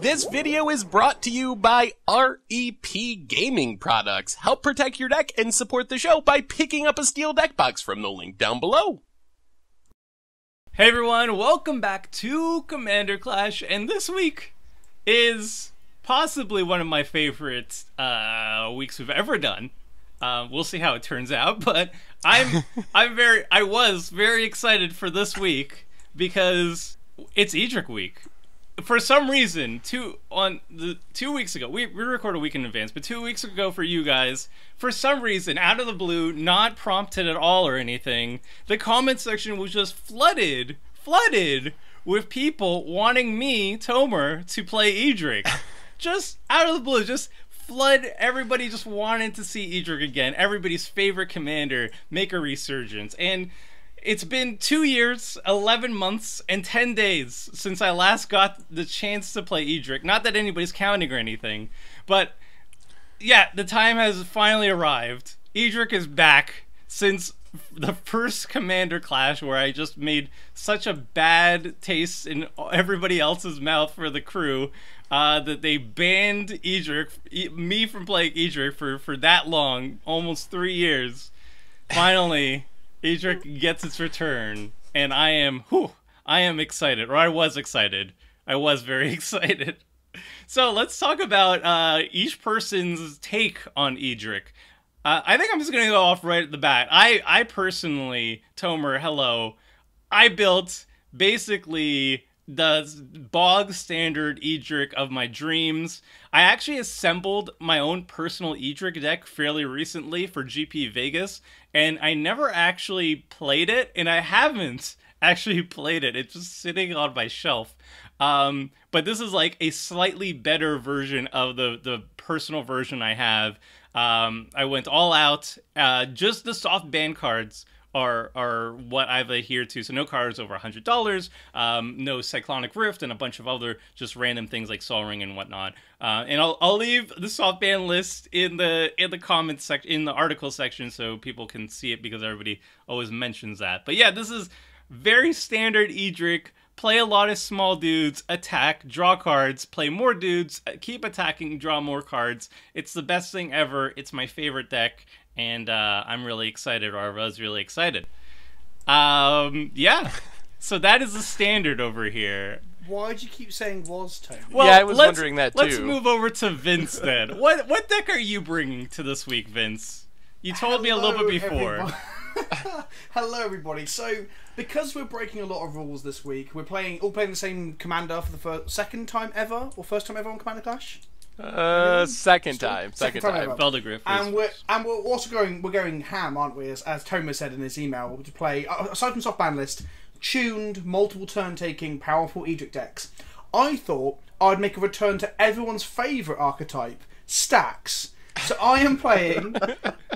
This video is brought to you by REP Gaming Products. Help protect your deck and support the show by picking up a steel deck box from the link down below. Hey everyone, welcome back to Commander Clash, and this week is possibly one of my favorite weeks we've ever done. We'll see how it turns out, but I was very excited for this week because it's Edric week. For some reason, 2 weeks ago, we record a week in advance, but 2 weeks ago for you guys, for some reason, out of the blue, not prompted at all or anything, the comment section was just flooded with people wanting me, Tomer, to play Edric. Just out of the blue, just flood, everybody just wanted to see Edric again, everybody's favorite commander make a resurgence, and it's been 2 years, 11 months, and 10 days since I last got the chance to play Edric. Not that anybody's counting or anything, but yeah, the time has finally arrived. Edric is back since the first Commander Clash where I just made such a bad taste in everybody else's mouth for the crew that they banned Edric, me from playing Edric for that long, almost 3 years. Finally, Edric gets its return, and I am excited, or I was excited. I was very excited. So let's talk about each person's take on Edric. I think I'm just going to go off right at the bat. I personally, Tomer, hello, I built basically the bog standard Edric of my dreams. I actually assembled my own personal Edric deck fairly recently for GP Vegas, and I never actually played it, and I haven't actually played it. It's just sitting on my shelf. But this is like a slightly better version of the personal version I have. I went all out. Just the soft ban cards are what I've adhered to. So no cards over $100, no Cyclonic Rift, and a bunch of other just random things like Sol Ring and whatnot. And I'll leave the soft ban list in the comments section, in the article section, so people can see it because everybody always mentions that. But yeah, this is very standard Edric. Play a lot of small dudes, attack, draw cards, play more dudes, keep attacking, draw more cards. It's the best thing ever. It's my favorite deck. And I'm really excited, or I was really excited. Yeah, so that is the standard over here. Why do you keep saying was, Tony? Well, yeah, I was wondering that too. Let's move over to Vince then. What deck are you bringing to this week, Vince? You told me a little bit before. Hello, everybody. So, because we're breaking a lot of rules this week, we're all playing the same commander for the first time ever on Commander Clash. Second time. And we're also going ham, aren't we? As Tomer said in his email, to play aside from soft ban list, tuned, multiple turn taking, powerful Edric decks. I thought I'd make a return to everyone's favourite archetype, Stax. So I am playing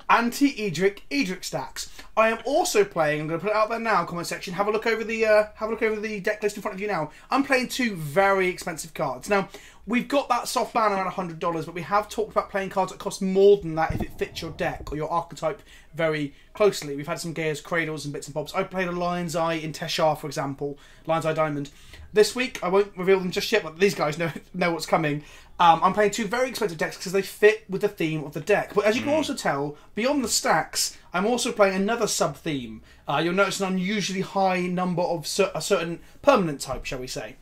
anti-Edric Edric Stax. I am also playing. I'm going to put it out there now. Comment section. Have a look over the deck list in front of you now. I'm playing two very expensive cards. Now we've got that soft ban around $100, but we have talked about playing cards that cost more than that if it fits your deck or your archetype very closely. We've had some Gaea's Cradles and bits and bobs. I played a Lion's Eye in Teshar, for example, Lion's Eye Diamond. This week I won't reveal them just yet, but these guys know what's coming. I'm playing two very expensive decks because they fit with the theme of the deck. But as you can also tell, beyond the stacks, I'm also playing another sub-theme. You'll notice an unusually high number of a certain permanent type, shall we say.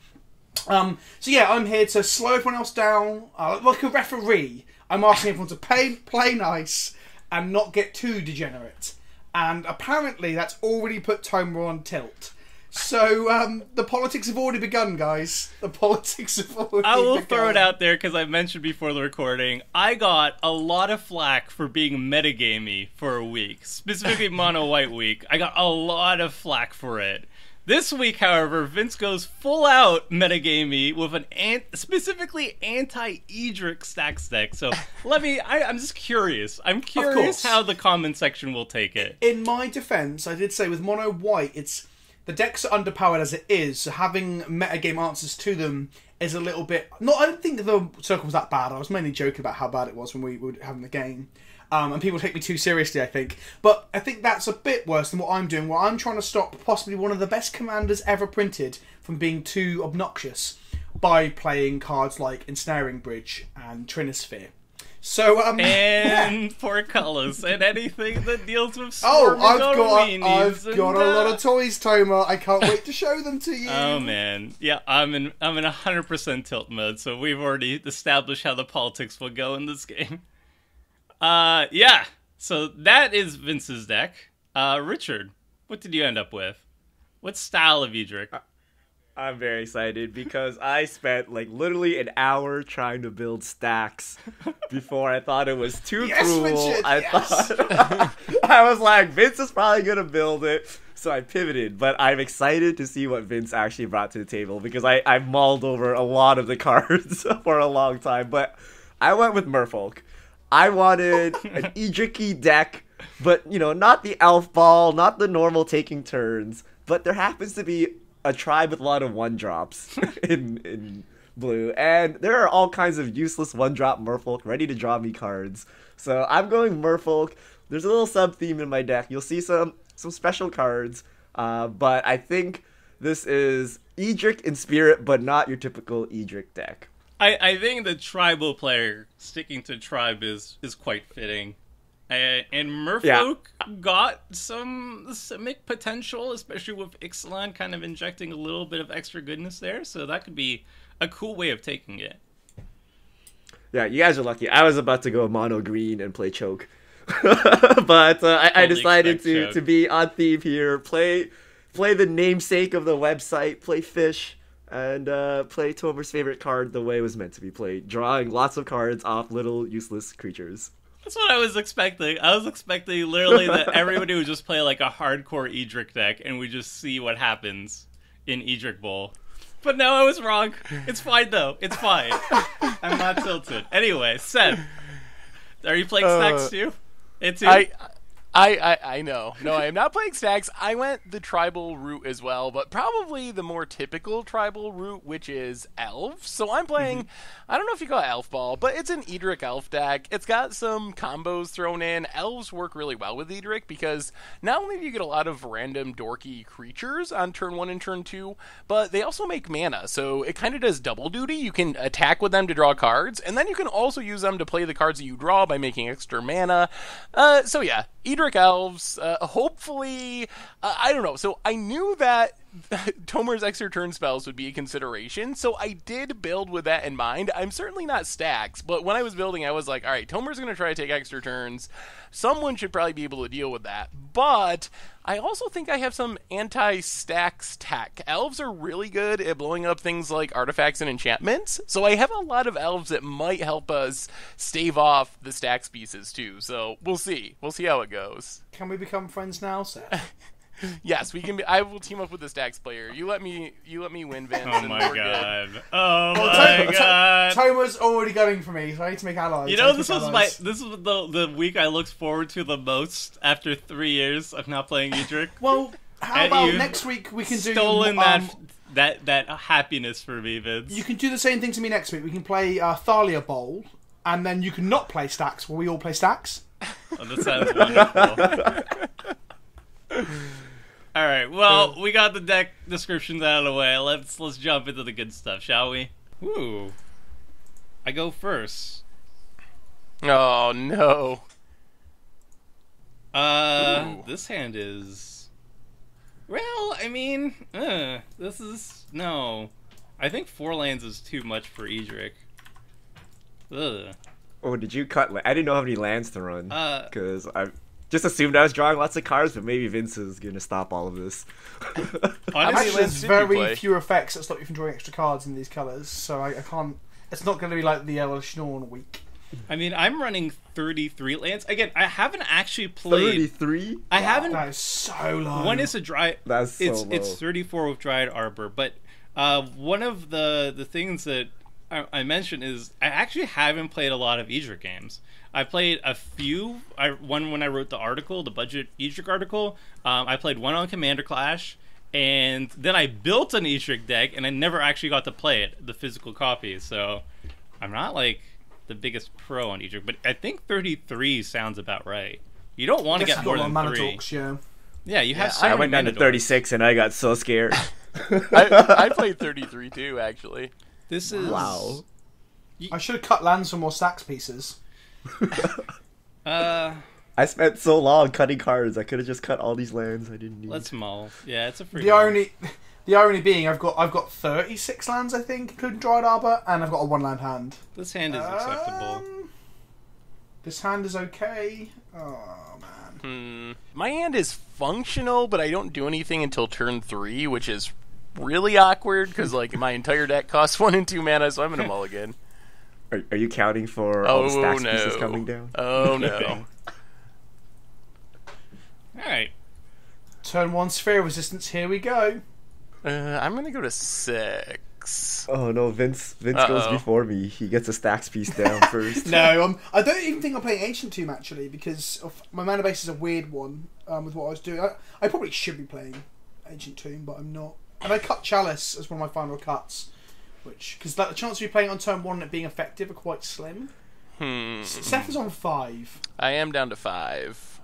So yeah, I'm here to slow everyone else down. Like a referee, I'm asking everyone to play nice and not get too degenerate. And apparently that's already put Tomer on tilt. So the politics have already begun, guys. The politics have already begun. I will throw it out there because I mentioned before the recording, I got a lot of flack for being metagamey for a week, specifically Mono White Week. I got a lot of flack for it. This week, however, Vince goes full out metagamey with an specifically anti-Edric Stax deck. So let me, I'm just curious. I'm curious how the comment section will take it. In my defense, I did say with Mono White, it's the decks are underpowered as it is, so having metagame answers to them is a little bit... No, I don't think the circle was that bad. I was mainly joking about how bad it was when we were having the game. And people take me too seriously, I think. But I think that's a bit worse than what I'm doing, where I'm trying to stop possibly one of the best commanders ever printed from being too obnoxious. by playing cards like Ensnaring Bridge and Trinisphere. So and four colours and anything that deals with storming. I've got a lot of toys, Tomer. I can't wait to show them to you. Oh man, yeah, I'm in 100% tilt mode. So we've already established how the politics will go in this game. Yeah. So that is Vince's deck. Richard, what did you end up with? What style of Edric? I'm very excited because I spent like literally an hour trying to build Stax before I thought it was too cruel. Richard, I thought I was like, Vince is probably gonna build it. So I pivoted, but I'm excited to see what Vince actually brought to the table because I mulled over a lot of the cards for a long time. But I went with Merfolk. I wanted an Edric-y deck, but you know, not the elf ball, not the normal taking turns, but there happens to be a tribe with a lot of one-drops in blue. And there are all kinds of useless one-drop Merfolk ready to draw me cards. So I'm going Merfolk. There's a little sub-theme in my deck. You'll see some special cards. But I think this is Edric in spirit, but not your typical Edric deck. I think the tribal player sticking to tribe is quite fitting. And Merfolk got some Simic potential, especially with Ixalan kind of injecting a little bit of extra goodness there. So that could be a cool way of taking it. Yeah, you guys are lucky. I was about to go mono green and play Choke. But I decided to be on theme here. Play the namesake of the website, play Fish, and play Tomer's favorite card the way it was meant to be played. Drawing lots of cards off little useless creatures. That's what I was expecting. I was expecting literally that everybody would just play like a hardcore Edric deck and we just see what happens in Edric Bowl. But no, I was wrong. It's fine though. It's fine. I'm not tilted. Anyway, Seth, are you playing Stax too? I know. No, I am not playing Stax. I went the tribal route as well, but probably the more typical tribal route, which is Elf. So I'm playing, I don't know if you call it Elf Ball, but it's an Edric Elf deck. It's got some combos thrown in. Elves work really well with Edric because not only do you get a lot of random dorky creatures on turn 1 and turn 2, but they also make mana. So it kind of does double duty. You can attack with them to draw cards, and then you can also use them to play the cards that you draw by making extra mana. So yeah, Edric Elves, hopefully, I don't know. So I knew that Tomer's extra turn spells would be a consideration, so I did build with that in mind. I'm certainly not Stax, but when I was building, I was like, all right, Tomer's going to try to take extra turns. Someone should probably be able to deal with that. But I also think I have some anti-Stax tech. Elves are really good at blowing up things like artifacts and enchantments, so I have a lot of elves that might help us stave off the Stax pieces too. So we'll see. We'll see how it goes. Can we become friends now, Seth? Yes, we can. I will team up with the Stax player. You let me win, Vince. Oh my god! Good. Oh my god! Tomer's already going for me, so I need to make allies. You know, this was the week I looked forward to the most after 3 years of not playing Edric. Well, how about next week we can do that happiness for me, Vince. You can do the same thing to me next week. We can play Thalia Bowl, and then you can not play Stax. Will we all play Stax? Oh, that sounds wonderful. All right, well, we got the deck descriptions out of the way. Let's jump into the good stuff, shall we? Ooh, I go first. Oh no. This hand is. Well, I mean, this is no. I think 4 lands is too much for Edric. Ugh. Oh, did you cut? I didn't know how many lands to run because I've. Just assumed I was drawing lots of cards, but maybe Vince is going to stop all of this. Honestly, there's very few effects that stop you from drawing extra cards in these colours, so I can't... It's not going to be like the Elishnorn week. I mean, I'm running 33 lands. Again, I haven't actually played... 33? I haven't... That is so low. One is a Dryad... That's so low. It's 34 with Dryad Arbor, but one of the things that I mentioned is I actually haven't played a lot of Edric games. I played a few. One when I wrote the article, the budget Edric article. I played one on Commander Clash, and then I built an Edric deck, and I never actually got to play it, the physical copy. So I'm not like the biggest pro on Edric, but I think 33 sounds about right. You don't want to get more than 3. Yeah, you have. I went down to 36, and I got so scared. I played 33 too, actually. This is... Wow. I should have cut lands for more Stax pieces. I spent so long cutting cards. I could have just cut all these lands I didn't need. Let's mull. Yeah, it's a free. The irony being, I've got 36 lands, I think, including Dryad Arbor, and I've got a one land hand. This hand is acceptable. This hand is okay. Oh man. My hand is functional, but I don't do anything until turn 3, which is really awkward because like my entire deck costs 1 and 2 mana, so I'm gonna mull again. Are you counting for all the Stax pieces coming down? Oh no. Alright. Turn 1 sphere resistance, here we go. I'm gonna go to 6. Oh no, Vince goes before me. He gets a Stax piece down first. No, I don't even think I'm playing Ancient Tomb actually, because my mana base is a weird one with what I was doing. I probably should be playing Ancient Tomb, but I'm not. And I cut Chalice as one of my final cuts. Because like, the chance of you playing on turn 1 and it being effective are quite slim. Seth is on 5. I am down to 5.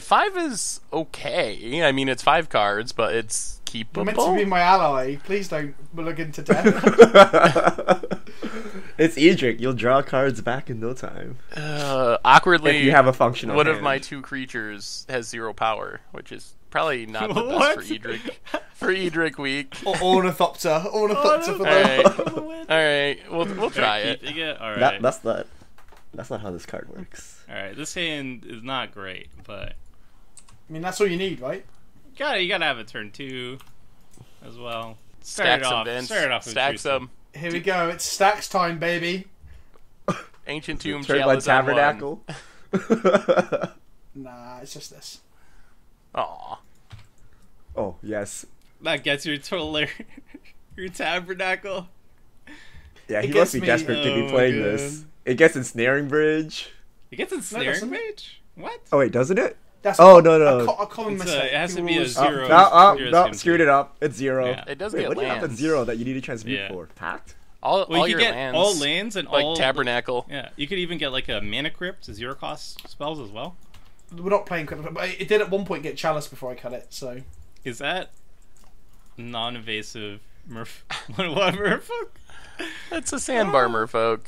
5 is okay. I mean, it's 5 cards, but it's keepable. You're meant to be my ally. Please don't look into death. It's Edric. You'll draw cards back in no time. Awkwardly, if you have a functional one hand. Of my 2 creatures has 0 power, which is... probably not the best for Edric. For Edric week. Or Ornithopter. Ornithopter for that. Alright, we'll try it. All right. That's not how this card works. Alright, this hand is not great, but... I mean, that's all you need, right? You gotta have a turn 2 as well. Start it off with Stax them. Here we go, it's Stax time, baby. Ancient Tomb, Chalice, Tabernacle. Nah, it's just this. Aww. Oh, yes. That gets your Twiddler, your Tabernacle. Yeah, he must be desperate to be playing this. It gets Ensnaring Bridge. It gets Ensnaring Bridge? What? Oh, wait, doesn't it? That's no. A common mistake. It has to be a 0. No, screwed it up. It's 0. Yeah, it does get lands. What do you have at 0 that you need to transmute for? Pact? All your lands. All lands and all... like Tabernacle. Yeah, you could even get like a Mana Crypt, 0 cost spells as well. We're not playing Crypt, but it did at one point get Chalice before I cut it, so... Is that non-invasive Merfolk? That's a sandbar Merfolk.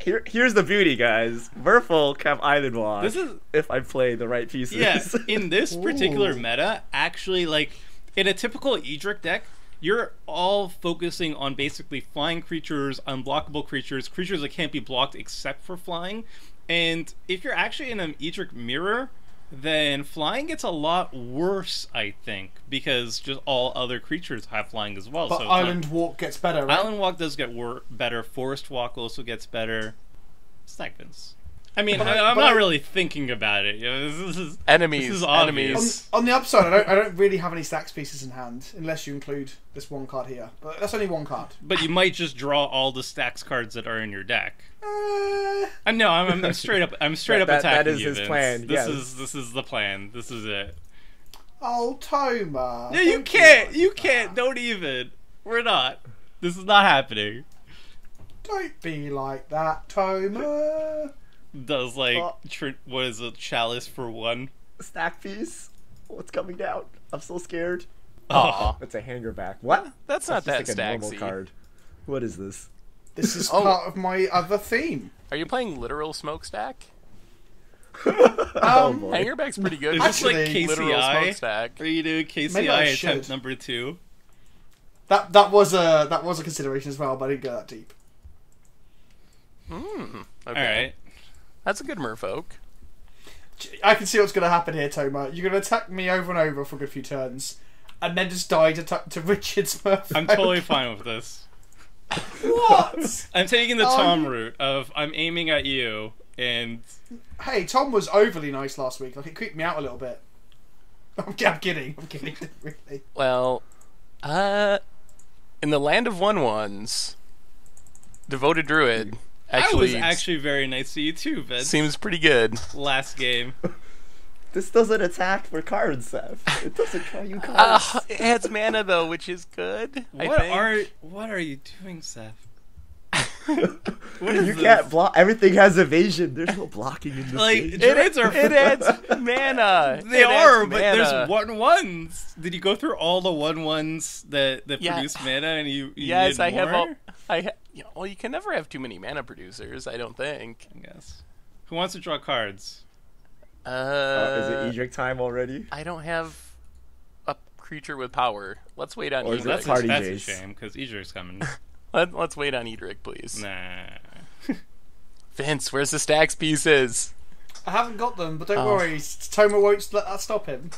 Here's the beauty, guys. Merfolk have Island Walk if I play the right pieces. Yeah, in this particular meta, actually, like, in a typical Edric deck, you're all focusing on basically flying creatures, unblockable creatures, creatures that can't be blocked except for flying, and if you're actually in an Edric mirror, then flying gets a lot worse, I think, because just all other creatures have flying as well. But so Island Walk gets better, right? Island Walk does get better. Forest Walk also gets better. Stagnance. I mean, I'm not really thinking about it. You know, this is enemies. On the upside, I don't really have any Stax pieces in hand, unless you include this one card here. But that's only one card. But you might just draw all the Stax cards that are in your deck. No, I'm straight up. I'm straight up attacking. That is his plan. Yes. This is the plan. This is it. Oh, Tomer. No, you can't. Like you can't. Don't even. We're not. This is not happening. Don't be like that, Tomer. Does like what is a Chalice for 1 stack piece? What's coming down? I'm so scared. Oh, it's a hanger back. What? That's not just that like stacksy card. What is this? This is part of my other theme. Are you playing literal smokestack? Hangerback's pretty good. Actually, like KCI. Smokestack. Are you doing KCI attempt number 2? That was a consideration as well, but I didn't go that deep. Okay. All right. That's a good Merfolk. I can see what's going to happen here, Tomer. You're going to attack me over and over for a good few turns, and then just die to Richard's Merfolk. I'm totally fine with this. What? I'm taking the Tom route of I'm aiming at you, and... Hey, Tom was overly nice last week. Like, it creeped me out a little bit. I'm kidding, really. Well, in the land of 1/1s, Devoted Druid... Actually, I was actually very nice to you too, Vince. Seems pretty good. Last game. This doesn't attack for cards, Seth. It doesn't call you cards. It adds mana though, which is good. What are you doing, Seth? You can't block. Everything has evasion. There's no blocking in this game. It adds mana. But there's 1/1s. Did you go through all the 1/1s that produce mana? And you? Yes, I have all. I You know, well, you can never have too many mana producers, I don't think. I guess. Who wants to draw cards? Is it Edric time already? I don't have a creature with power. Let's wait on Edric. That's a shame, because Edric's coming. Let's wait on Edric, please. Nah. Vince, where's the Stax pieces? I haven't got them, but don't worry. Tomer won't let that stop him.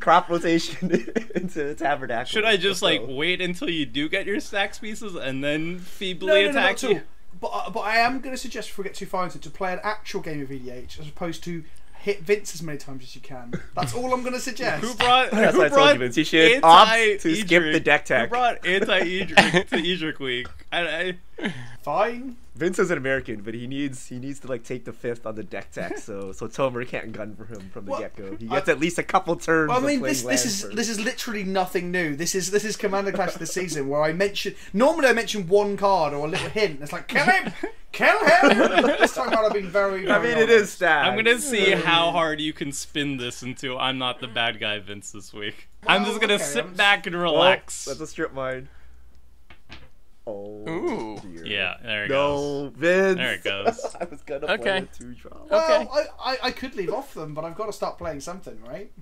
Crop rotation into the Tabernacle. Should I just wait until you do get your Stax pieces and then feebly attack you? But I am going to suggest, if we get too far into it, to play an actual game of EDH as opposed to hit Vince as many times as you can. That's all I'm going to suggest. Who brought Vince? You should opt to skip the deck tech. Who brought anti-Edric to Edric week? Fine. Vince is an American, but he needs to take the fifth on the deck tech, so Tomer can't gun for him from the get-go. He gets at least a couple turns. Well, I mean, this is literally nothing new. This is Commander Clash this season, where normally I mention one card or a little hint. It's like kill him. Kill him! This time I've been very, very honest. It is Stax. I'm gonna see how hard you can spin this until I'm not the bad guy, Vince, this week. Well, I'm just gonna sit back and relax. Well, that's a strip mine. Oh, ooh. Dear. Yeah, there it goes. No, Vince. There it goes. I was gonna play a 2-drop. Well, okay. I could leave off them, but I've got to start playing something, right?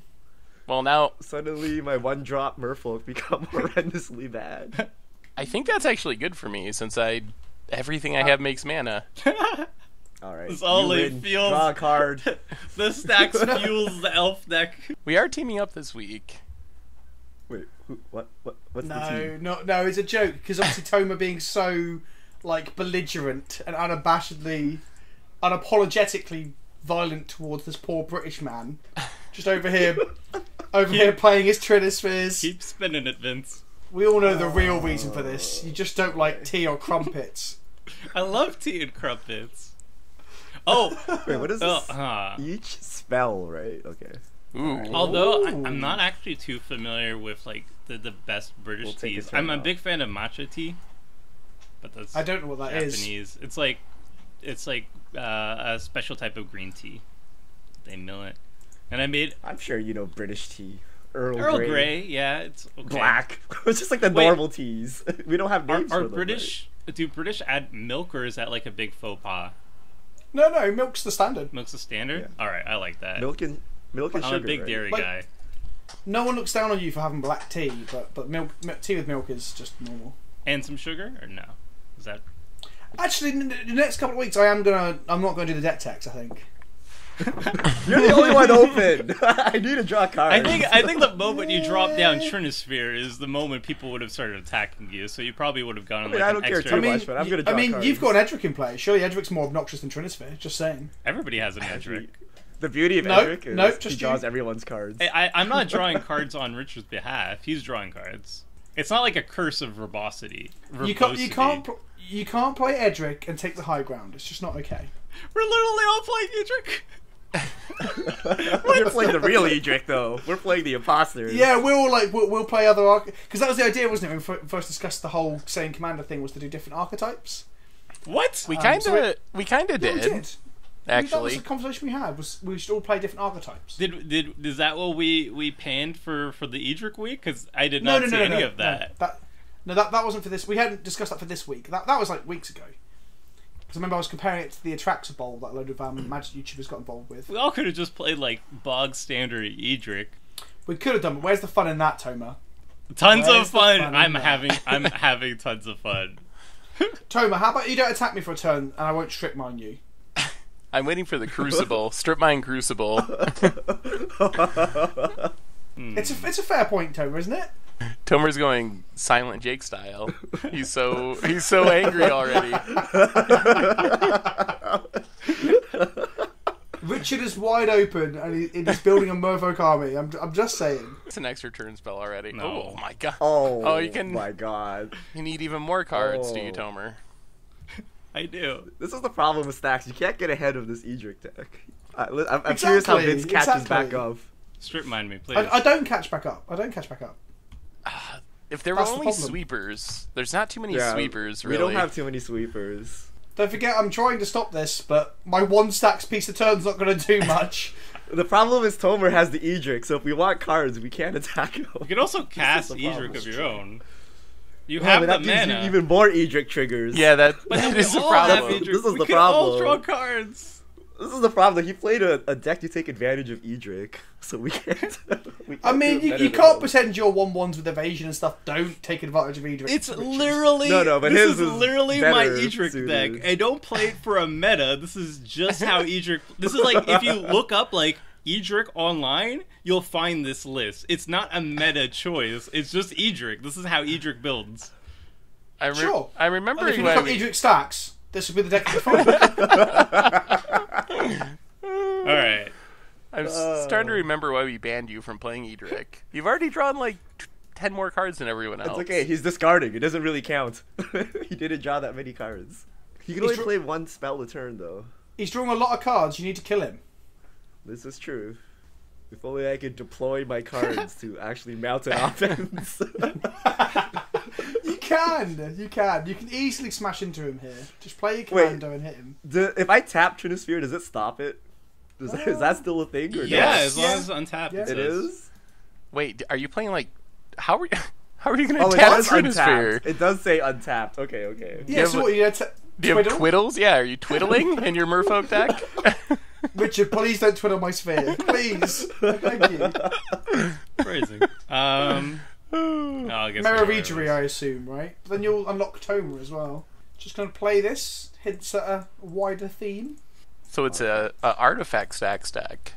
Well, now suddenly my 1-drop Merfolk become horrendously bad. I think that's actually good for me since everything I have makes mana. All right. This only fuels. Draw a card. The Stax fuels the elf deck. We are teaming up this week. Wait, what's the team? No, it's a joke because obviously Tomer being so belligerent and unapologetically violent towards this poor British man, just over here playing his Trinispheres. Keep spinning it, Vince. We all know the real reason for this. You just don't like tea or crumpets. I love tea and crumpets. Oh, wait, what is this? Each spell, right? Okay. Ooh. Although I'm not actually too familiar with the best British teas. I'm a big fan of matcha tea, but that's I don't know what that Japanese. Is. It's like a special type of green tea. They mill it, and I'm sure you know British tea. Earl Grey, yeah, it's okay. Black. It's just the normal teas. We don't have names for them. British? Right? Do British add milk, or is that a big faux pas? No, milk's the standard. Milk's the standard. Yeah. All right, I like that. Milk and sugar. I'm a big dairy guy. No one looks down on you for having black tea, but tea with milk is just normal. And some sugar, or no? Is that actually the next couple of weeks? I'm not gonna do the debt tax. I think. You're the only one open. I need to draw cards. I think the moment you drop down Trinisphere is the moment people would have started attacking you. So you probably would have gone. I mean, you've got an Edric in play. Surely Edric's more obnoxious than Trinisphere. Just saying. Everybody has an Edric. The beauty of Edric is he draws everyone's cards. I'm not drawing cards on Richard's behalf. He's drawing cards. It's not like a curse of verbosity. You can't play Edric and take the high ground. It's just not okay. We're literally all playing Edric. We're playing the real Edric, though. We're playing the imposters. Yeah, we're all we'll play other archetypes. Because that was the idea, wasn't it? When we first discussed the whole same commander thing was to do different archetypes. What? We kind of did. Actually, that was the conversation we had. Was we should all play different archetypes? Is that what we panned for the Edric week? Because I did not see any of that. No, that wasn't for this. We hadn't discussed that for this week. That was weeks ago. Because I remember I was comparing it to the Atraxa Bowl that a load of Magic YouTubers got involved with. We all could have just played bog standard Edric. We could have done, but where's the fun in that, Tomer? Tons of fun. I'm having tons of fun. Tomer, how about you don't attack me for a turn and I won't strip mine you? I'm waiting for the Crucible. Strip mine Crucible. It's a fair point, Tomer, isn't it? Tomer's going Silent Jake style. He's so angry already. Richard is wide open and he's building a Merfolk army. I'm just saying. It's an extra turn spell already. No. Oh my god. Oh you can. My god. You need even more cards, do you, Tomer? I do. This is the problem with Stax. You can't get ahead of this Edric deck. I'm curious how Vince catches back up. Strip mine me, please. I don't catch back up. I don't catch back up. If there were only sweepers, there's not too many sweepers, really. We don't have too many sweepers. Don't forget, I'm trying to stop this, but my 1 Stax piece a turn's not going to do much. The problem is Tomer has the Edric, so if we want cards, we can't attack him. You can also cast Edric of your own. You have the mana. Even more Edric triggers. Yeah, that is the problem. This is the problem. We can all draw cards. This is the problem. He played a deck to take advantage of Edric, so we can't. I mean, you can't pretend your 1/1s with evasion and stuff don't take advantage of Edric. It's literally but this is literally my Edric deck. I don't play it for a meta. This is just how Edric. This is like if you look up like Edric online, you'll find this list. It's not a meta choice. It's just Edric. This is how Edric builds. I remember if you look up Edric Stax. This would be the deck of the Alright. I'm starting to remember why we banned you from playing Edric. You've already drawn like 10 more cards than everyone else. It's okay, he's discarding. It doesn't really count. He didn't draw that many cards. He can only play one spell a turn, though. He's drawing a lot of cards. You need to kill him. This is true. If only I could deploy my cards to actually mount an offense. You can easily smash into him here. Just play your commando and hit him. If I tap Trinisphere, does it stop it? Is that still a thing? Or yeah, as long as it's untapped. Yeah. It is. Wait, are you playing like? How are you going to tap Trinisphere? It does say untapped. Okay, okay. Yeah. So what, do you have twiddles? Yeah. Are you twiddling in your Merfolk deck? Richard, please don't twiddle my sphere, please. Thank you. Crazy. Oh, I guess Meroregery, I assume, right? But then you'll unlock Tomer as well. Just going to play this, hints at a wider theme. So it's a artifact Stax deck.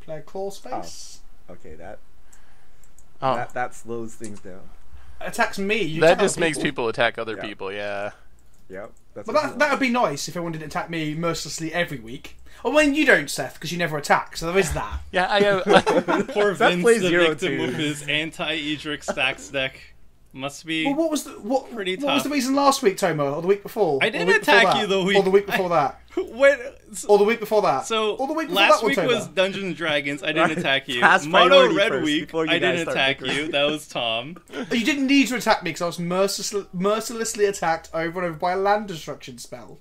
Play Crawl Space. Oh. Okay, that slows things down. Attacks me. That just makes people attack other people, yeah. Yep. That would be nice if I wanted to attack me mercilessly every week. Oh, when you don't, Seth, because you never attack, so there is that. Yeah, I have. Poor Vince, the victim of his anti-Edric Stax deck. Must be. Well, what was the reason last week, Tomo, or the week before? I didn't attack you the week. Or the week before that. Or the week before that. So last week was Dungeons and Dragons. I didn't attack you. Mono Red Week. I didn't attack you. That was Tom. You didn't need to attack me because I was mercilessly attacked over and over by a land destruction spell.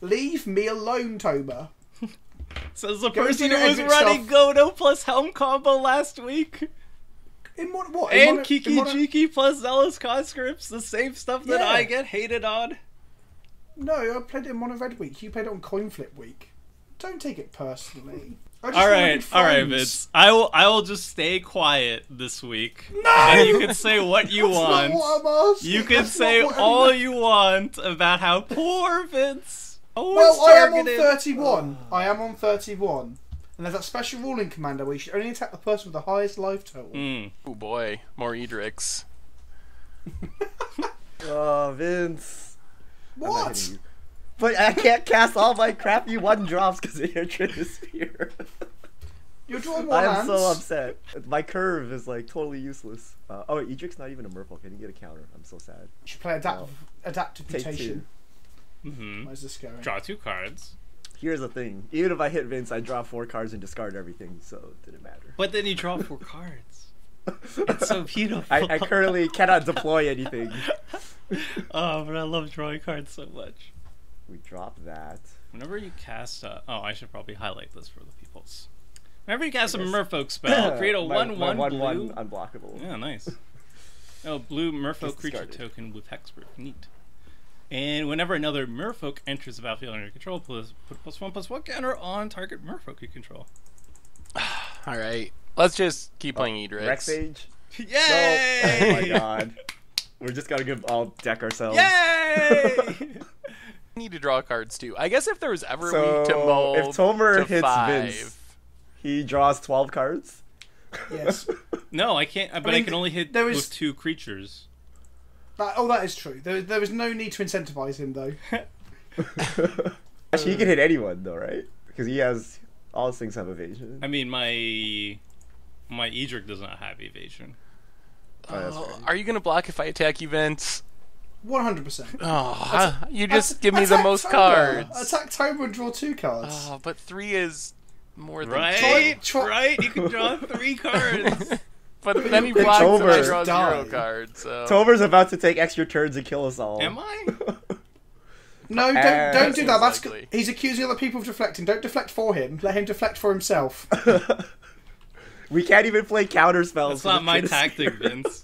Leave me alone, Tomer. Says the person who was running Godo plus Helm combo last week. And Kiki Jiki plus Zealous Conscripts, the same stuff that I get hated on. No, I played it in Mono Red Week. You played it on Coin Flip Week. Don't take it personally. All right, Vince. I will just stay quiet this week. No, and you can say what you want. That's not what I'm asking. You can say all you want about how poor Vince. Well, I am on 31. I am on 31, and there's that special rule in Commander where you should only attack the person with the highest life total. Oh boy, more Edrics. Oh, Vince. What? But I can't cast all my crappy 1-drops because of your Trinisphere. You're drawing more hands. I am so upset. My curve is like totally useless. Oh, Edric's not even a Merfolk. I didn't get a counter. I'm so sad. You should play Adaptive Mutation. Where's this going? Draw 2 cards. Here's the thing. Even if I hit Vince, I draw 4 cards and discard everything, so it didn't matter. But then you draw 4 cards. It's so beautiful. I currently cannot deploy anything. Oh, but I love drawing cards so much. We drop that. Whenever you cast a... Oh, I should probably highlight this for the peoples. Whenever you cast a Merfolk spell, create a 1/1 blue... 1/1 unblockable. Yeah, nice. Oh, blue Merfolk creature token with Hexproof. Neat. And whenever another Merfolk enters the battlefield under your control, put +1/+1 counter on target Merfolk you control. Alright. Let's just keep playing Edric. Rexage? Yay! No. Oh my god. We're just gonna all deck ourselves. Yay! Need to draw cards too. I guess if there was ever a week to mold. If Tomer hits 5. Vince, he draws 12 cards? Yes. No, I can't, but I can only hit with 2 creatures. That is true. There was no need to incentivize him though. Actually, he can hit anyone though, right? Because he has. All those things have evasion. I mean, my Edric does not have evasion. Are you gonna block if I attack you, Vince? 100%. Oh, you just give me the most cards. Attack Tomer and draw 2 cards. Oh, but 3 is more than right. You can draw 3 cards. But then he blocks and I draw 0 cards. So. Tomer's about to take extra turns and kill us all. Am I? No, don't do that. That's good. He's accusing other people of deflecting. Don't deflect for him. Let him deflect for himself. We can't even play counter spells. That's not my tactic, Vince.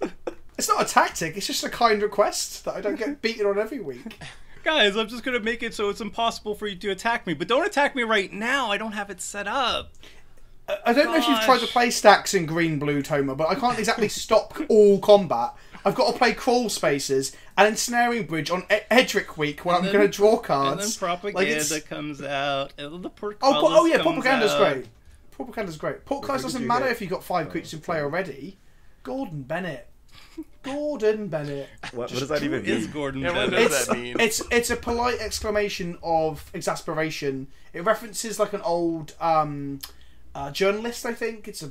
It's not a tactic, it's just a kind request that I don't get beaten on every week. Guys, I'm just going to make it so it's impossible for you to attack me, but don't attack me right now, I don't have it set up. I don't know if you've tried to play Stax in green-blue, Tomer, but I can't exactly stop all combat. I've got to play Crawl Spaces and Ensnaring Bridge on Edric week when I'm going to draw cards. And then Propaganda like comes out. And the oh yeah, Propaganda's great. Propaganda's great. Portcullis doesn't matter if you've got five creatures in play already. Gordon Bennett. Gordon Bennett. What does that even mean? Is Gordon Bennett? What does that mean? It's a polite exclamation of exasperation. It references like an old journalist, I think. It's a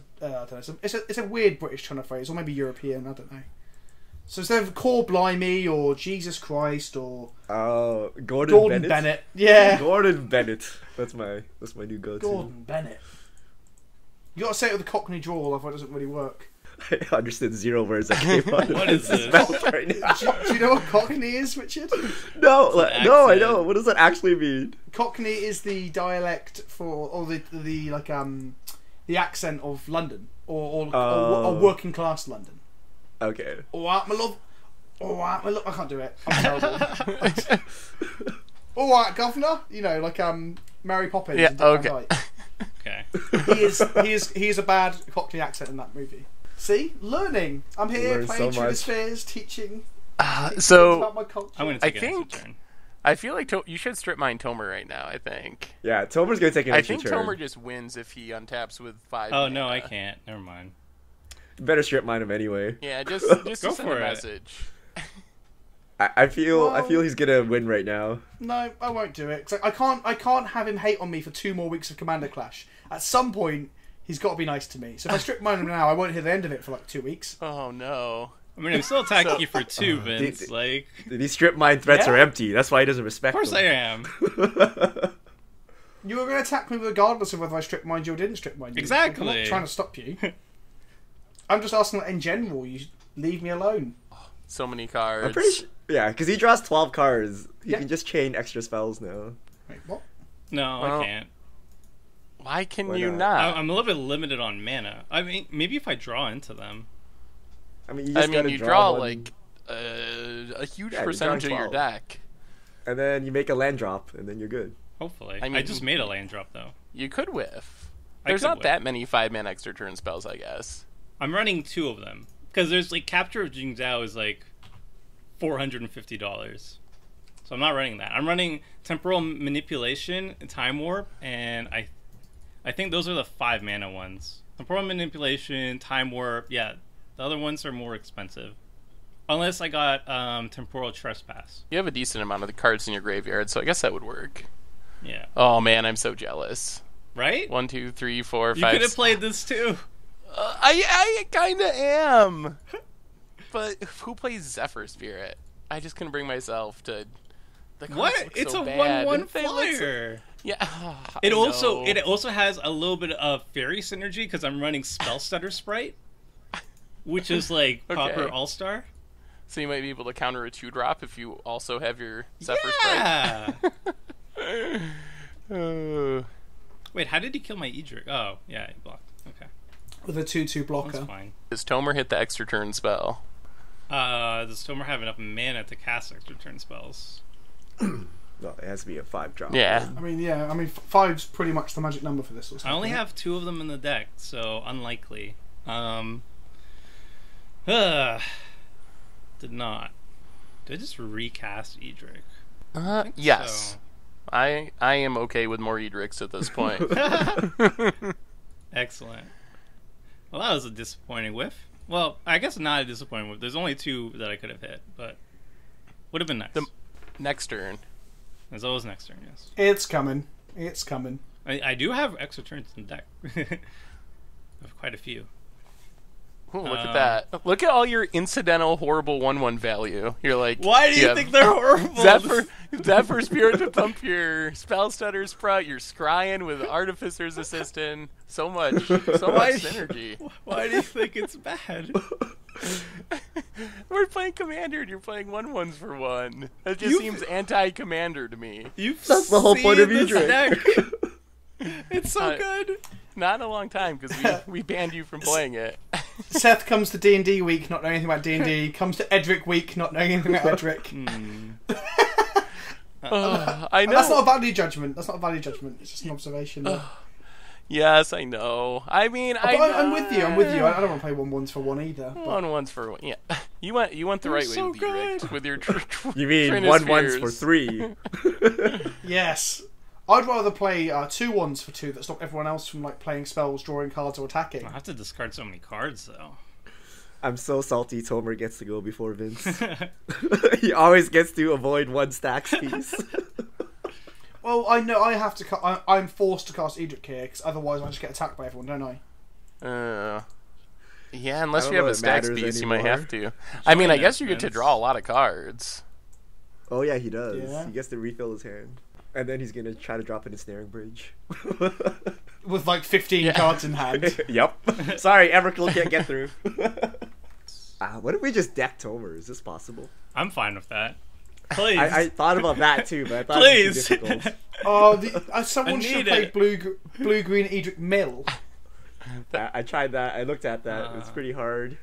it's a weird British kind of phrase, or maybe European. I don't know. So instead of Cor Blimey or Jesus Christ or Gordon Bennett. Yeah, Gordon Bennett. That's my new go-to. Gordon Bennett. You got to say it with a Cockney drawl, otherwise it doesn't really work. I understood zero words that came out. What is this? Right now. Do you know what Cockney is, Richard? No, like, no, I don't. What does that actually mean? Cockney is the dialect for, or the like the accent of London, or working class London. Okay. All right, my love. All right, my love. I can't do it. I'm terrible. All right, governor. You know, like Mary Poppins. Yeah. And okay. Okay. He is a bad Cockney accent in that movie. See, learning. I'm here playing through the spheres, teaching. So I think I feel like you should strip mine Tomer right now. I think. Yeah, Tomer's gonna take an extra turn. I think Tomer just wins if he untaps with 5. Oh no, I can't. Never mind. Better strip mine him anyway. Yeah, just go for a message. I feel he's gonna win right now. No, I won't do it. I can't have him hate on me for 2 more weeks of Commander Clash. At some point. He's got to be nice to me. So if I strip mine now, I won't hear the end of it for like 2 weeks. Oh no! I mean, I'm still attacking you for 2, Vince. These strip mine threats are empty. That's why he doesn't respect. Of course, I am. You were going to attack me regardless of whether I strip mine you or didn't strip mine you. Exactly. Like, I'm not trying to stop you. I'm just asking that in general you leave me alone. So many cards. I'm pretty sure, yeah, because he draws 12 cards. He can just chain extra spells now. Wait, what? No, well, I can't. Why can you not? I'm a little bit limited on mana. I mean, maybe if I draw into them. I mean, you draw like a huge percentage of your deck. And then you make a land drop, and then you're good. Hopefully. I mean, I just made a land drop, though. You could whiff. There's not that many 5-mana extra turn spells, I guess. I'm running 2 of them. Because there's, like, Capture of Jingzhao is, like, $450. So I'm not running that. I'm running Temporal Manipulation, Time Warp, and I think those are the 5-mana ones. Temporal Manipulation, Time Warp, yeah. The other ones are more expensive. Unless I got Temporal Trespass. You have a decent amount of the cards in your graveyard, so I guess that would work. Yeah. Oh man, I'm so jealous. Right? 1, 2, 3, 4, 5. You could have played this too. I kind of am. But who plays Zephyr Spirit? I just couldn't bring myself to. What? It's so a 1/1 flyer. Yeah. Oh, it also has a little bit of fairy synergy because I'm running Spell Stutter Sprite, which is like proper All Star. So you might be able to counter a 2-drop if you also have your Zephyr Sprite. Yeah. Wait, how did he kill my Edric? Oh, yeah, he blocked. Okay. With a 2/2 blocker. That's fine. Does Tomer hit the extra turn spell? Does Tomer have enough mana to cast extra turn spells? Well, it has to be a 5-drop. Yeah. I mean, 5's pretty much the magic number for this. I only have 2 of them in the deck, so unlikely. Did not. Did I just recast Edric? Yes. So. I am okay with more Edrics at this point. Excellent. Well, that was a disappointing whiff. Well, I guess not a disappointing whiff. There's only 2 that I could have hit, but would have been nice. Next turn. It's always next turn, yes. It's coming. It's coming. I do have extra turns in the deck. I have quite a few. Ooh, look at that. Look at all your incidental horrible 1/1 value. You're like, why do you think they're horrible? Zephyr Spirit to thump your Spell Stutter Sprout, your Scrying with Artificer's Assistant. So much synergy. Why do you think it's bad? We're playing Commander and you're playing 1/1s for 1. That just seems anti-Commander to me. That's the whole point of Edric. It's so good. Not a long time, because we banned you from playing it. Seth comes to D&D week not knowing anything about D&D, comes to Edric week not knowing anything about Edric. I know. That's not a value judgment. That's not a value judgment. It's just an observation. Yes, I know. I mean, I'm with you. I'm with you. I don't want to play 1/1s for one either. But... 1/1s for one. Yeah, you went the right way to be Rick with your. You mean 1/1s for 3? Yes, I'd rather play 2/1s for 2 that stop everyone else from like playing spells, drawing cards, or attacking. I have to discard so many cards though. I'm so salty. Tomer gets to go before Vince. He always gets to avoid one Stax piece. Well, I know I have to. I'm forced to cast Edric here, because otherwise I just get attacked by everyone, don't I? Yeah, unless you have a Stax piece, anymore. You might have to. I mean, I guess you get to draw a lot of cards. Oh yeah, he does. Yeah. He gets to refill his hand, and then he's gonna try to drop an Ensnaring Bridge. With like 15 cards in hand. Yep. Sorry, Everkill can't get through. What if we just decked Tomer? Is this possible? I'm fine with that. Please. I thought about that too, but I thought please. It was too difficult. Oh, someone should play blue green Edric Mill. I tried that. I looked at that. It's pretty hard.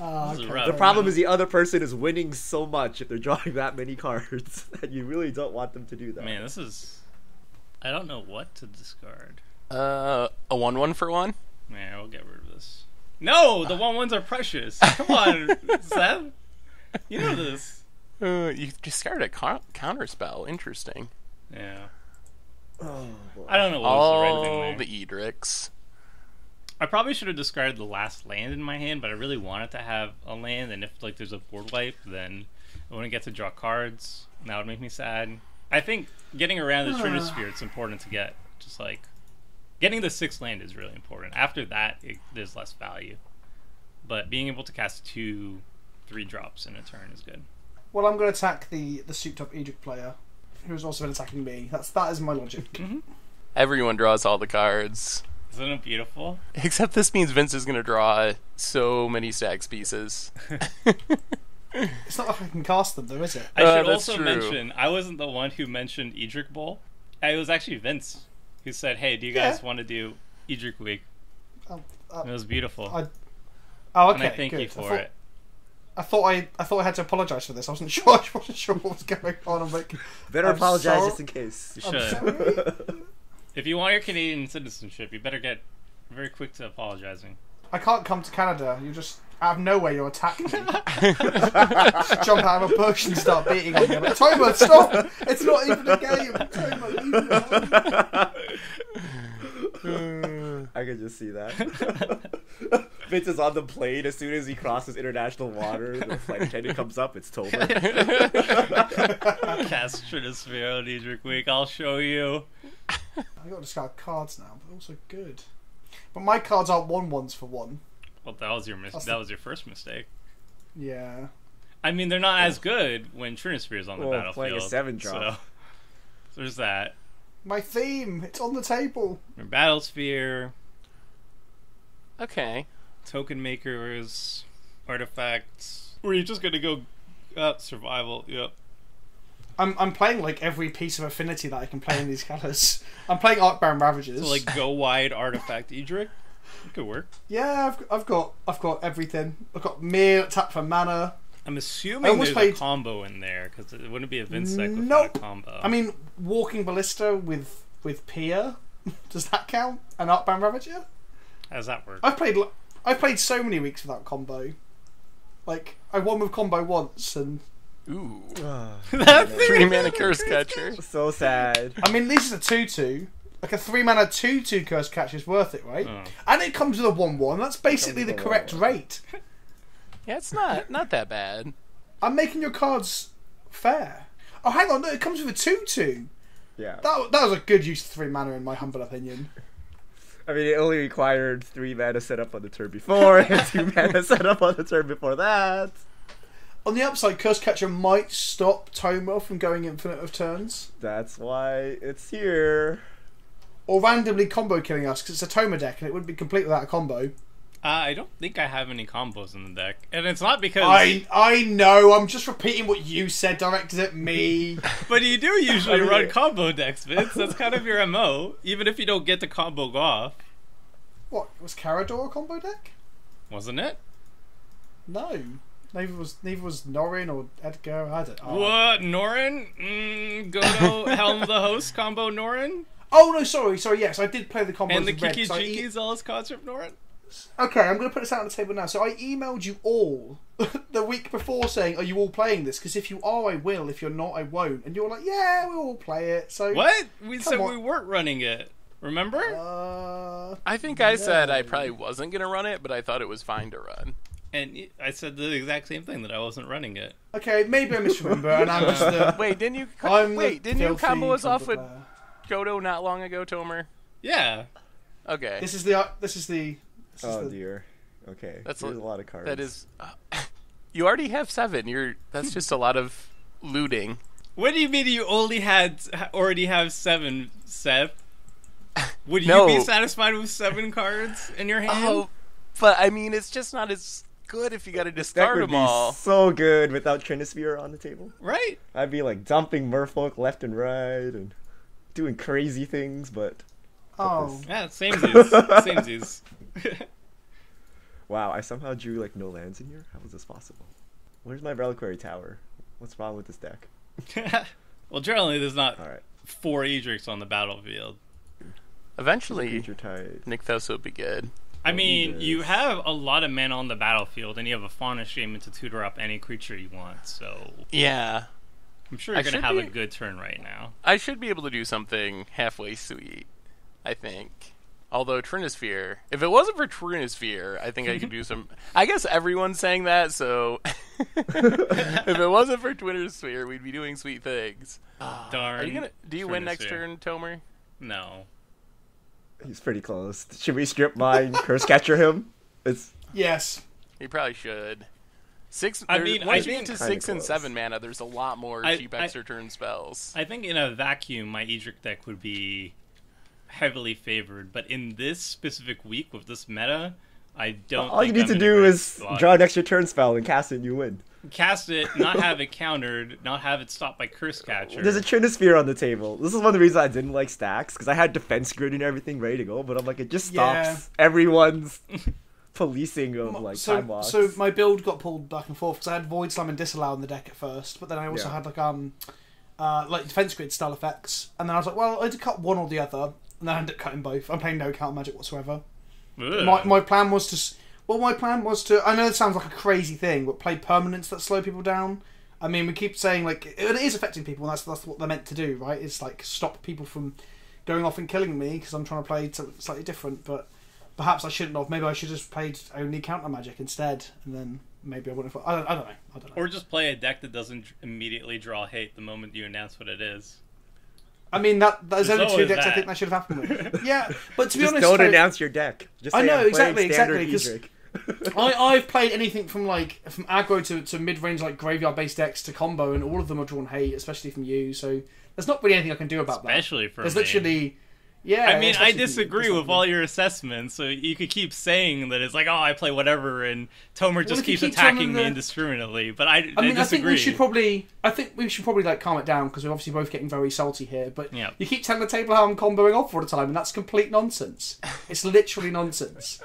Okay. The problem is the other person is winning so much if they're drawing that many cards that you really don't want them to do that. Man, this is. I don't know what to discard. A 1/1 for 1? Man, we'll get rid of this. No, the 1/1s are precious. Come on, Seth. You know this. You discarded a counterspell. Interesting. Yeah. Oh, boy. I don't know what was the right thing there. The Edrics. I probably should have discarded the last land in my hand, but I really wanted to have a land, and if like there's a board wipe, then I wouldn't get to draw cards. And that would make me sad. I think getting around the Trinisphere, it's important to get just like getting the 6th land is really important. After that, there's less value, but being able to cast 2/3 drops in a turn is good. Well, I'm going to attack the souped up Edric player, who's also been attacking me. That is my logic. Everyone draws all the cards. Isn't it beautiful? Except this means Vince is going to draw so many Stax pieces. It's not like I can cast them, though, is it? I should also mention, I wasn't the one who mentioned Edric Bowl. It was actually Vince who said, hey, do you guys want to do Edric Week? It was beautiful. Okay, and I thank you for it. I thought I had to apologize for this. I wasn't sure what was going on. I'm like, better apologize just in case. You should. If you want your Canadian citizenship, you better get very quick to apologizing. I can't come to Canada. You just out of nowhere you're attacking me. Just jump out of a bush and start beating on me. I'm like, Tomer, stop! It's not even a game. Tomer, leave me alone. I can just see that. Vince is on the plane. As soon as he crosses international water, the flight attendant comes up. It's Tomer. Cast Trinisphere on Edric Week. I'll show you. I got to discard cards now, but also good. But my cards aren't 1/1s for 1. Well, that was your first mistake. Yeah. I mean, they're not as good when Trinisphere is on the battlefield. Playing a 7-drop. So there's that. My theme, it's on the table. Your Battlesphere. Okay. Token makers, artifacts. Were you just gonna go survival? Yep. I'm playing like every piece of affinity that I can play in these colors. I'm playing Arcbound Ravagers. So like go wide artifact Edric. It could work. Yeah, I've got everything. I've got Mere, tap for mana. I'm assuming there's a combo in there because it wouldn't be a Vince deck without a combo. I mean, Walking Ballista with Pier. Does that count? An Arcbound Ravager? How does that work? I've played so many weeks without combo. Like I won with combo once and. Ooh. That's 3-mana Curse Catcher. So sad. I mean, this is a 2/2. Like a 3-mana 2/2 Curse Catcher is worth it, right? And it comes with a 1/1. That's basically the correct rate. Yeah, it's not that bad. I'm making your cards fair. Oh, hang on, no, it comes with a 2/2. Yeah. That was a good use of 3-mana in my humble opinion. I mean, it only required 3-mana setup on the turn before and 2-mana setup on the turn before that. On the upside, Curse Catcher might stop Tomer from going infinite of turns. That's why it's here. Or randomly combo killing us, because it's a Tomer deck, and it wouldn't be complete without a combo. I don't think I have any combos in the deck. And it's not because... I know, I'm just repeating what you said directed at me. But you do usually run combo decks, Vince. That's kind of your MO, even if you don't get the combo off. What was Carador a combo deck? Wasn't it? No, neither was Norrin or Edgar. I don't know. What Norrin? Godo Helm the Host combo Norrin. Oh no, sorry. Yes, I did play the combo. And the Kiki Jiki's Zealous Conscript Norrin. Okay, I'm going to put this out on the table now. So I emailed you all the week before saying, are you all playing this? Because if you are, I will. If you're not, I won't. And you're like, yeah, we'll all play it. So what? We said we weren't running it. Remember? I think I said I probably wasn't going to run it, but I thought it was fine to run. And I said the exact same thing, that I wasn't running it. Okay, maybe I misremember. And I'm just the... Wait, didn't you combo us off with Godo not long ago, Tomer? Yeah. Okay. This is the... dear. Okay. There's a lot of cards. That is... you already have 7. That's just a lot of looting. What do you mean you already have 7, Seth? Would you be satisfied with 7 cards in your hand? Oh, but I mean, it's just not as good if you got to discard them all. So good without Trinisphere on the table. Right. I'd be like dumping Merfolk left and right and doing crazy things, but... Oh. Yeah, samesies. Wow, I somehow drew like no lands in here? How is this possible? Where's my Reliquary Tower? What's wrong with this deck? Well, generally there's not 4 Edrics on the battlefield. Eventually, Nykthos will be good. I mean, you have a lot of men on the battlefield, and you have a Fauna Shaman to tutor up any creature you want, so... Yeah. I'm sure you're going to have a good turn right now. I should be able to do something halfway sweet, I think. Although Trinisphere, if it wasn't for Trinisphere, I think I could do some... I guess everyone's saying that, so... If it wasn't for Trinisphere, we'd be doing sweet things. Darn. Do you win next turn, Tomer? No. He's pretty close. Should we strip mine, curse catcher him? Yes. He probably should. 6. I mean, once you get to 6 and 7 mana, there's a lot more cheap extra turn spells. I think in a vacuum, my Edric deck would be heavily favored, but in this specific week with this meta, I don't. All you need to do is draw an extra turn spell and cast it, and you win. Cast it, not have it countered, not have it stopped by Curse Catcher. There's a Trinisphere on the table. This is one of the reasons I didn't like Stax, because I had Defense Grid and everything ready to go, but I'm like, it just stops everyone's policing of like time walks. So my build got pulled back and forth because I had Void Slam and Disallow in the deck at first, but then I also had like Defense Grid style effects, and then I was like, well, I had to cut one or the other, and then I ended up cutting both. I'm playing no counter magic whatsoever. My plan was to... Well, my plan was to... I know it sounds like a crazy thing, but play permanents that slow people down. I mean, we keep saying, like... It is affecting people, and that's what they're meant to do, right? It's, like, stop people from going off and killing me, because I'm trying to play something slightly different, but perhaps I shouldn't have. Maybe I should have just played only counter magic instead, and then maybe I wouldn't have... I don't know. Or just play a deck that doesn't immediately draw hate the moment you announce what it is. I mean, there's only 2 decks I think that should have happened with. Yeah, but to be honest... Don't announce your deck. Just say, I know, exactly. I've played anything from aggro to mid-range, like graveyard-based decks to combo, and all of them are drawn hate, especially from you. So there's not really anything I can do about that. Especially for me. There's literally, I mean, I disagree with all your assessments. So you could keep saying that it's like, oh, I play whatever, and Tomer just keeps attacking me indiscriminately. But I mean, disagree. I think we should probably like calm it down, because we're obviously both getting very salty here. But you keep telling the table how I'm comboing off all the time, and that's complete nonsense. It's literally nonsense.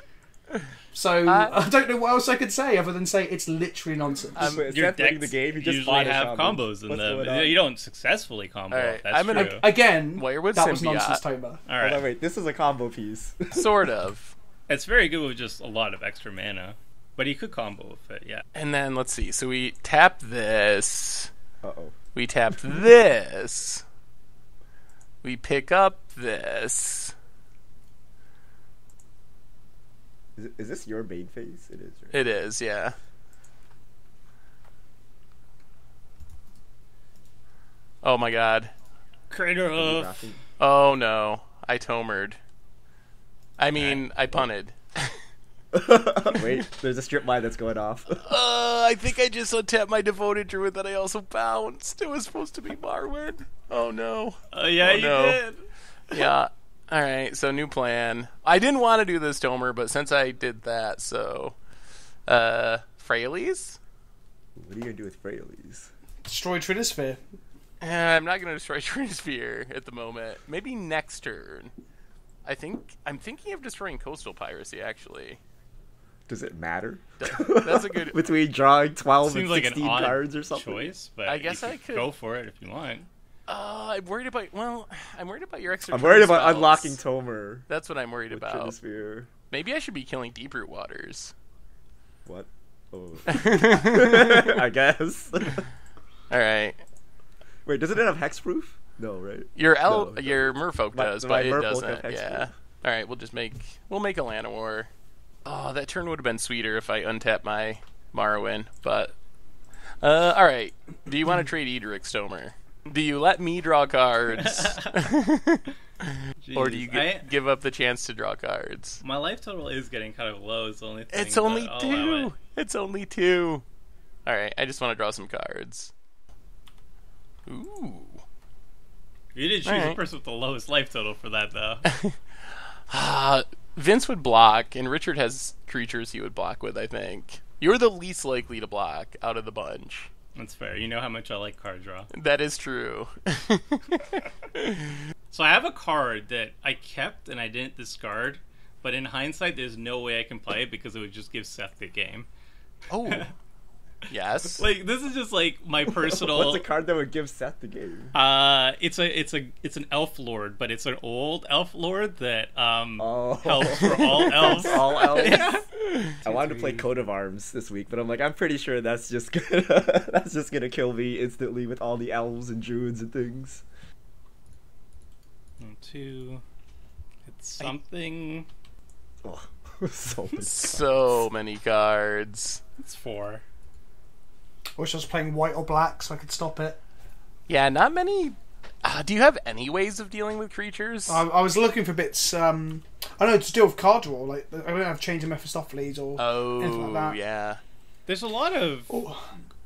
So I don't know what else I could say other than say it's literally nonsense. Your decks the game, you just usually have combos in them. You don't successfully combo. Right. That's true. Again, Wirewood Symbiote was nonsense, Tomer. All right. Wait, this is a combo piece. Sort of. It's very good with just a lot of extra mana, but he could combo with it, yeah. And then let's see. So we tap this. Uh-oh. We tapped this. We pick up this. Is this your main phase? It is, right? It is, yeah. Oh my god. Crater Hoof. Oh no. I Tomered. I mean, I punted. Wait, there's a strip mine that's going off. I think I just untapped my Devoted Druid that I also bounced. It was supposed to be Marwyn. Oh no. Oh yeah, you did. Yeah. All right, so new plan. I didn't want to do this, Tomer, but since I did that, so... Frailies? What are you going to do with Frailies? Destroy Trinisphere. I'm not going to destroy Trinisphere at the moment. Maybe next turn. I think I'm thinking of destroying Coastal Piracy, actually. Does it matter? That's a good between drawing 12 and 16 like cards or something. Choice, but I guess I could go for it if you want. I'm worried about I'm worried about your extra. I'm worried about spells. Unlocking Tomer. That's what I'm worried about. Trinisphere. Maybe I should be killing Deeproot Waters. What? Oh. I guess. All right. Wait, doesn't it have hexproof? No, right? Your Merfolk does, but it doesn't. Yeah. All right, we'll make a Llanowar. Oh, that turn would have been sweeter if I untapped my Marwyn, but all right. Do you want to trade Edric, Tomer? Do you let me draw cards? Or do you give up the chance to draw cards? My life total is getting kind of low. It's the only thing. It's only two. Wow, it's only two. All right, I just want to draw some cards. Ooh. You did choose the person with the lowest life total for that, though. Vince would block, and Richard has creatures he would block with, I think. You're the least likely to block out of the bunch. That's fair. You know how much I like card draw. That is true. So I have a card that I kept and I didn't discard, but in hindsight, there's no way I can play it because it would just give Seth the game. Oh, yes. Like, this is just like my personal. What's a card that would give Seth the game? It's an elf lord, but it's an old elf lord that helps for all elves. All elves. Yeah. I wanted to play Coat of Arms this week, but I'm like, I'm pretty sure that's just gonna kill me instantly with all the elves and druids and things. And two, it's something. Oh, so many cards. It's four. I wish I was playing white or black so I could stop it. Yeah, not many. Do you have any ways of dealing with creatures? I was looking for bits. I know to deal with card draw. Like I don't have Chains of Mephistopheles or anything like that. Yeah. There's a lot of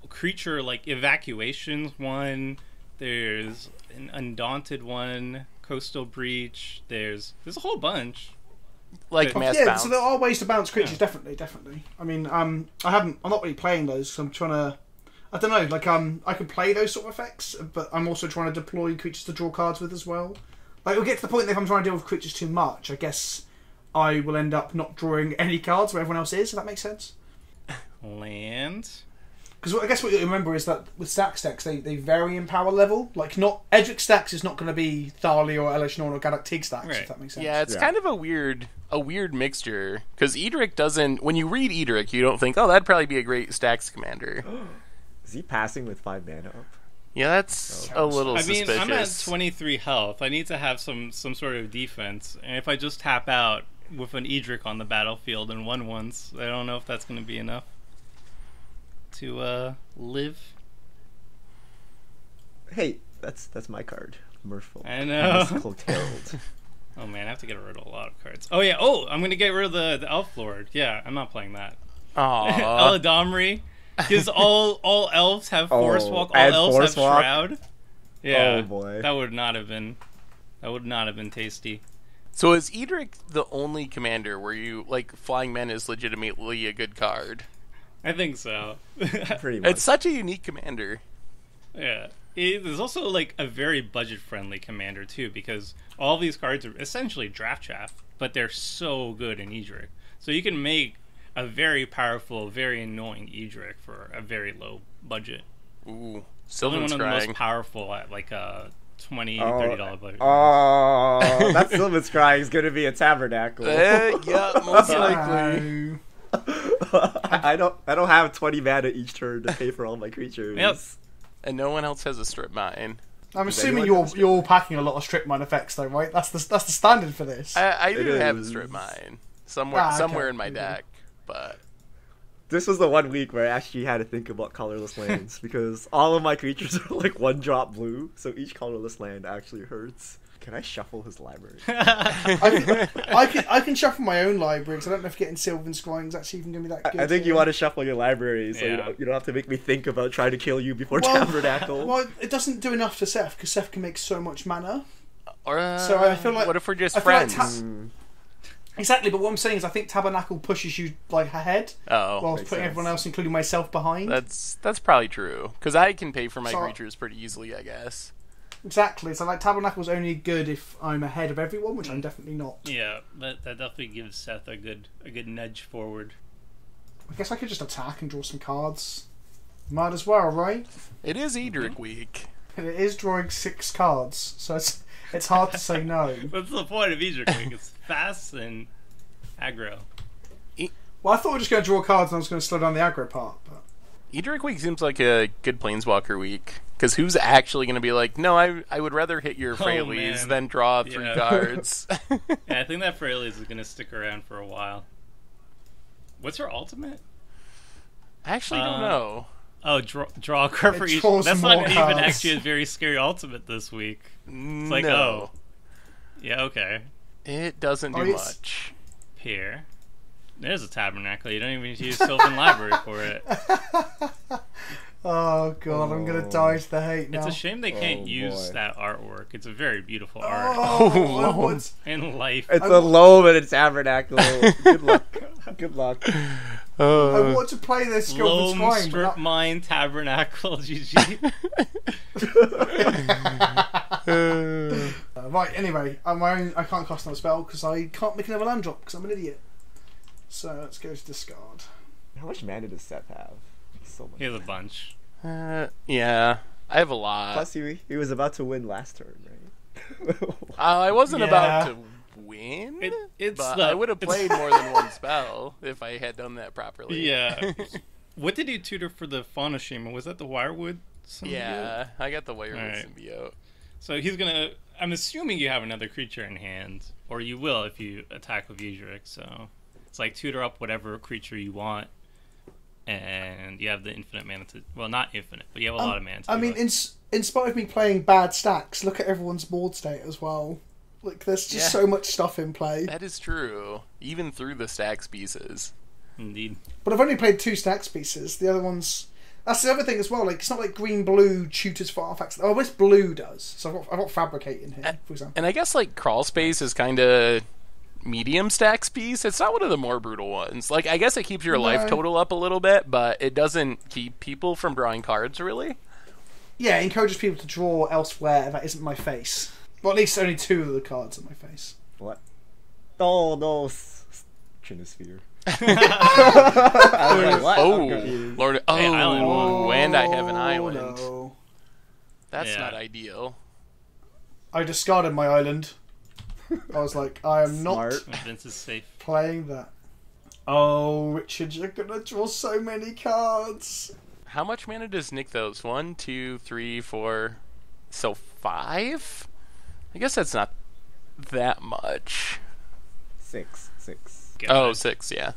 creature like Evacuations. One. There's an Undaunted one. Coastal Breach. There's a whole bunch. Like mass bounce. So there are ways to bounce creatures. Yeah. Definitely. I mean, I'm not really playing those. So I'm trying to. I don't know, like, I can play those sort of effects, but I'm also trying to deploy creatures to draw cards with as well. Like, it'll get to the point that if I'm trying to deal with creatures too much, I guess I will end up not drawing any cards where everyone else is, if that makes sense. Land. Because I guess what you remember is that with Stax decks, they vary in power level. Like, Edric Stax is not going to be Thalia or Elishnorn or Galactic Stax, right. If that makes sense. Yeah, it's kind of a weird mixture, because Edric doesn't. When you read Edric, you don't think, oh, that'd probably be a great Stax commander. Is he passing with 5 mana up? Yeah, that's a little suspicious. I mean, I'm at 23 health. I need to have some sort of defense. And if I just tap out with an Edric on the battlefield and 1/1s, I don't know if that's going to be enough to live. Hey, that's my card. Merfolk. I know. Oh, man, I have to get rid of a lot of cards. Oh, yeah. Oh, I'm going to get rid of the Elf Lord. Yeah, I'm not playing that. Aww. Eladomri. Because all elves have force walk. All elves have shroud. Yeah, oh boy. That would not have been tasty. So is Edric the only commander where you like Flying Men is legitimately a good card? I think so. Pretty much. It's such a unique commander. Yeah, there's also like a very budget-friendly commander too, because all these cards are essentially draft chaff, but they're so good in Edric. So you can make a very powerful, very annoying Edric for a very low budget. Ooh, Sylvan's one of the most powerful at like a $20 to $30 budget. Oh, that Sylvan's Crying is going to be a tabernacle. Yeah, most likely. I don't have 20 mana each turn to pay for all my creatures. Yep. And no one else has a strip mine. I'm assuming you're packing a lot of strip mine effects though, right? That's the standard for this. I do have a strip mine somewhere in my deck. But this was the one week where I actually had to think about colorless lands because all of my creatures are like 1-drop blue, so each colorless land actually hurts. Can I shuffle his library? I can shuffle my own library because I don't know if getting Sylvan's Crying is actually even going to be that good. I think you want to shuffle your library so you don't have to make me think about trying to kill you before Tabernacle. Well, it doesn't do enough to Seth because Seth can make so much mana. So I feel like, what if we're just friends? Exactly, but what I'm saying is I think Tabernacle pushes you like ahead while putting everyone else, including myself, behind. That's probably true, because I can pay for my creatures pretty easily, I guess. Exactly. So like Tabernacle's only good if I'm ahead of everyone, which I'm definitely not. Yeah, but that definitely gives Seth a good nudge forward. I guess I could just attack and draw some cards. Might as well, right? It is Edric week. And it is drawing 6 cards, so it's hard to say no. What's the point of Edric week? It's fast and aggro. Well, I thought we were just going to draw cards and I was going to slow down the aggro part. But... Edric week seems like a good Planeswalker week, because who's actually going to be like, no, I would rather hit your Frailies than draw 3 cards. Yeah, I think that Frailies is going to stick around for a while. What's her ultimate? I actually don't know. Oh, draw a card for each. That's not even actually a very scary ultimate this week. It's like, no. Oh. Yeah, okay. It doesn't do much. Here. There's a Tabernacle. You don't even need to use Sylvan Library for it. Oh, God. I'm going to die to the hate now. It's a shame they can't use that artwork. It's a very beautiful art. Oh, in life. It's a low, but it's Tabernacle. Good luck. Good luck. I want to play this skill for time. Strip Mine Tabernacle, GG. Right, anyway, I can't cast another spell because I can't make another land drop because I'm an idiot. So let's go to discard. How much mana does Seth have? So much. He has a bunch. Yeah, I have a lot. Plus, he was about to win last turn, right? I wasn't about to win, but I would have played more than one spell if I had done that properly. Yeah. What did you tutor for the Fauna Shaman? Was that the Wirewood Symbiote? Yeah, I got the Wirewood Symbiote. So he's going to... I'm assuming you have another creature in hand, or you will if you attack with Edric, so... It's like tutor up whatever creature you want, and you have the infinite mana to... Well, not infinite, but you have a lot of mana to... I mean, in spite of me playing bad stacks, look at everyone's board state as well. Like, there's just so much stuff in play. That is true, even through the Stax pieces. Indeed. But I've only played 2 Stax pieces. The other one's... That's the other thing as well. Like, it's not like green-blue tutors for artifacts. Oh, I wish blue does. So I've got Fabricate in here, for example. And I guess, like, Crawl Space is kind of... medium Stax piece. It's not one of the more brutal ones. Like, I guess it keeps your life total up a little bit, but it doesn't keep people from drawing cards, really. Yeah, it encourages people to draw elsewhere that isn't my face. Well, at least only 2 of the cards are my face. What? Oh, no. Trinisphere. I was like, what? Oh, Lord. Oh, hey, and I have an island. No. That's not ideal. I discarded my island. I was like, I am not Vince is safe. Playing that. Oh, Richard, you're going to draw so many cards. How much mana does Nick those? 1, 2, 3, 4... So 5? I guess that's not that much. 6. Good. Oh, 6, yeah.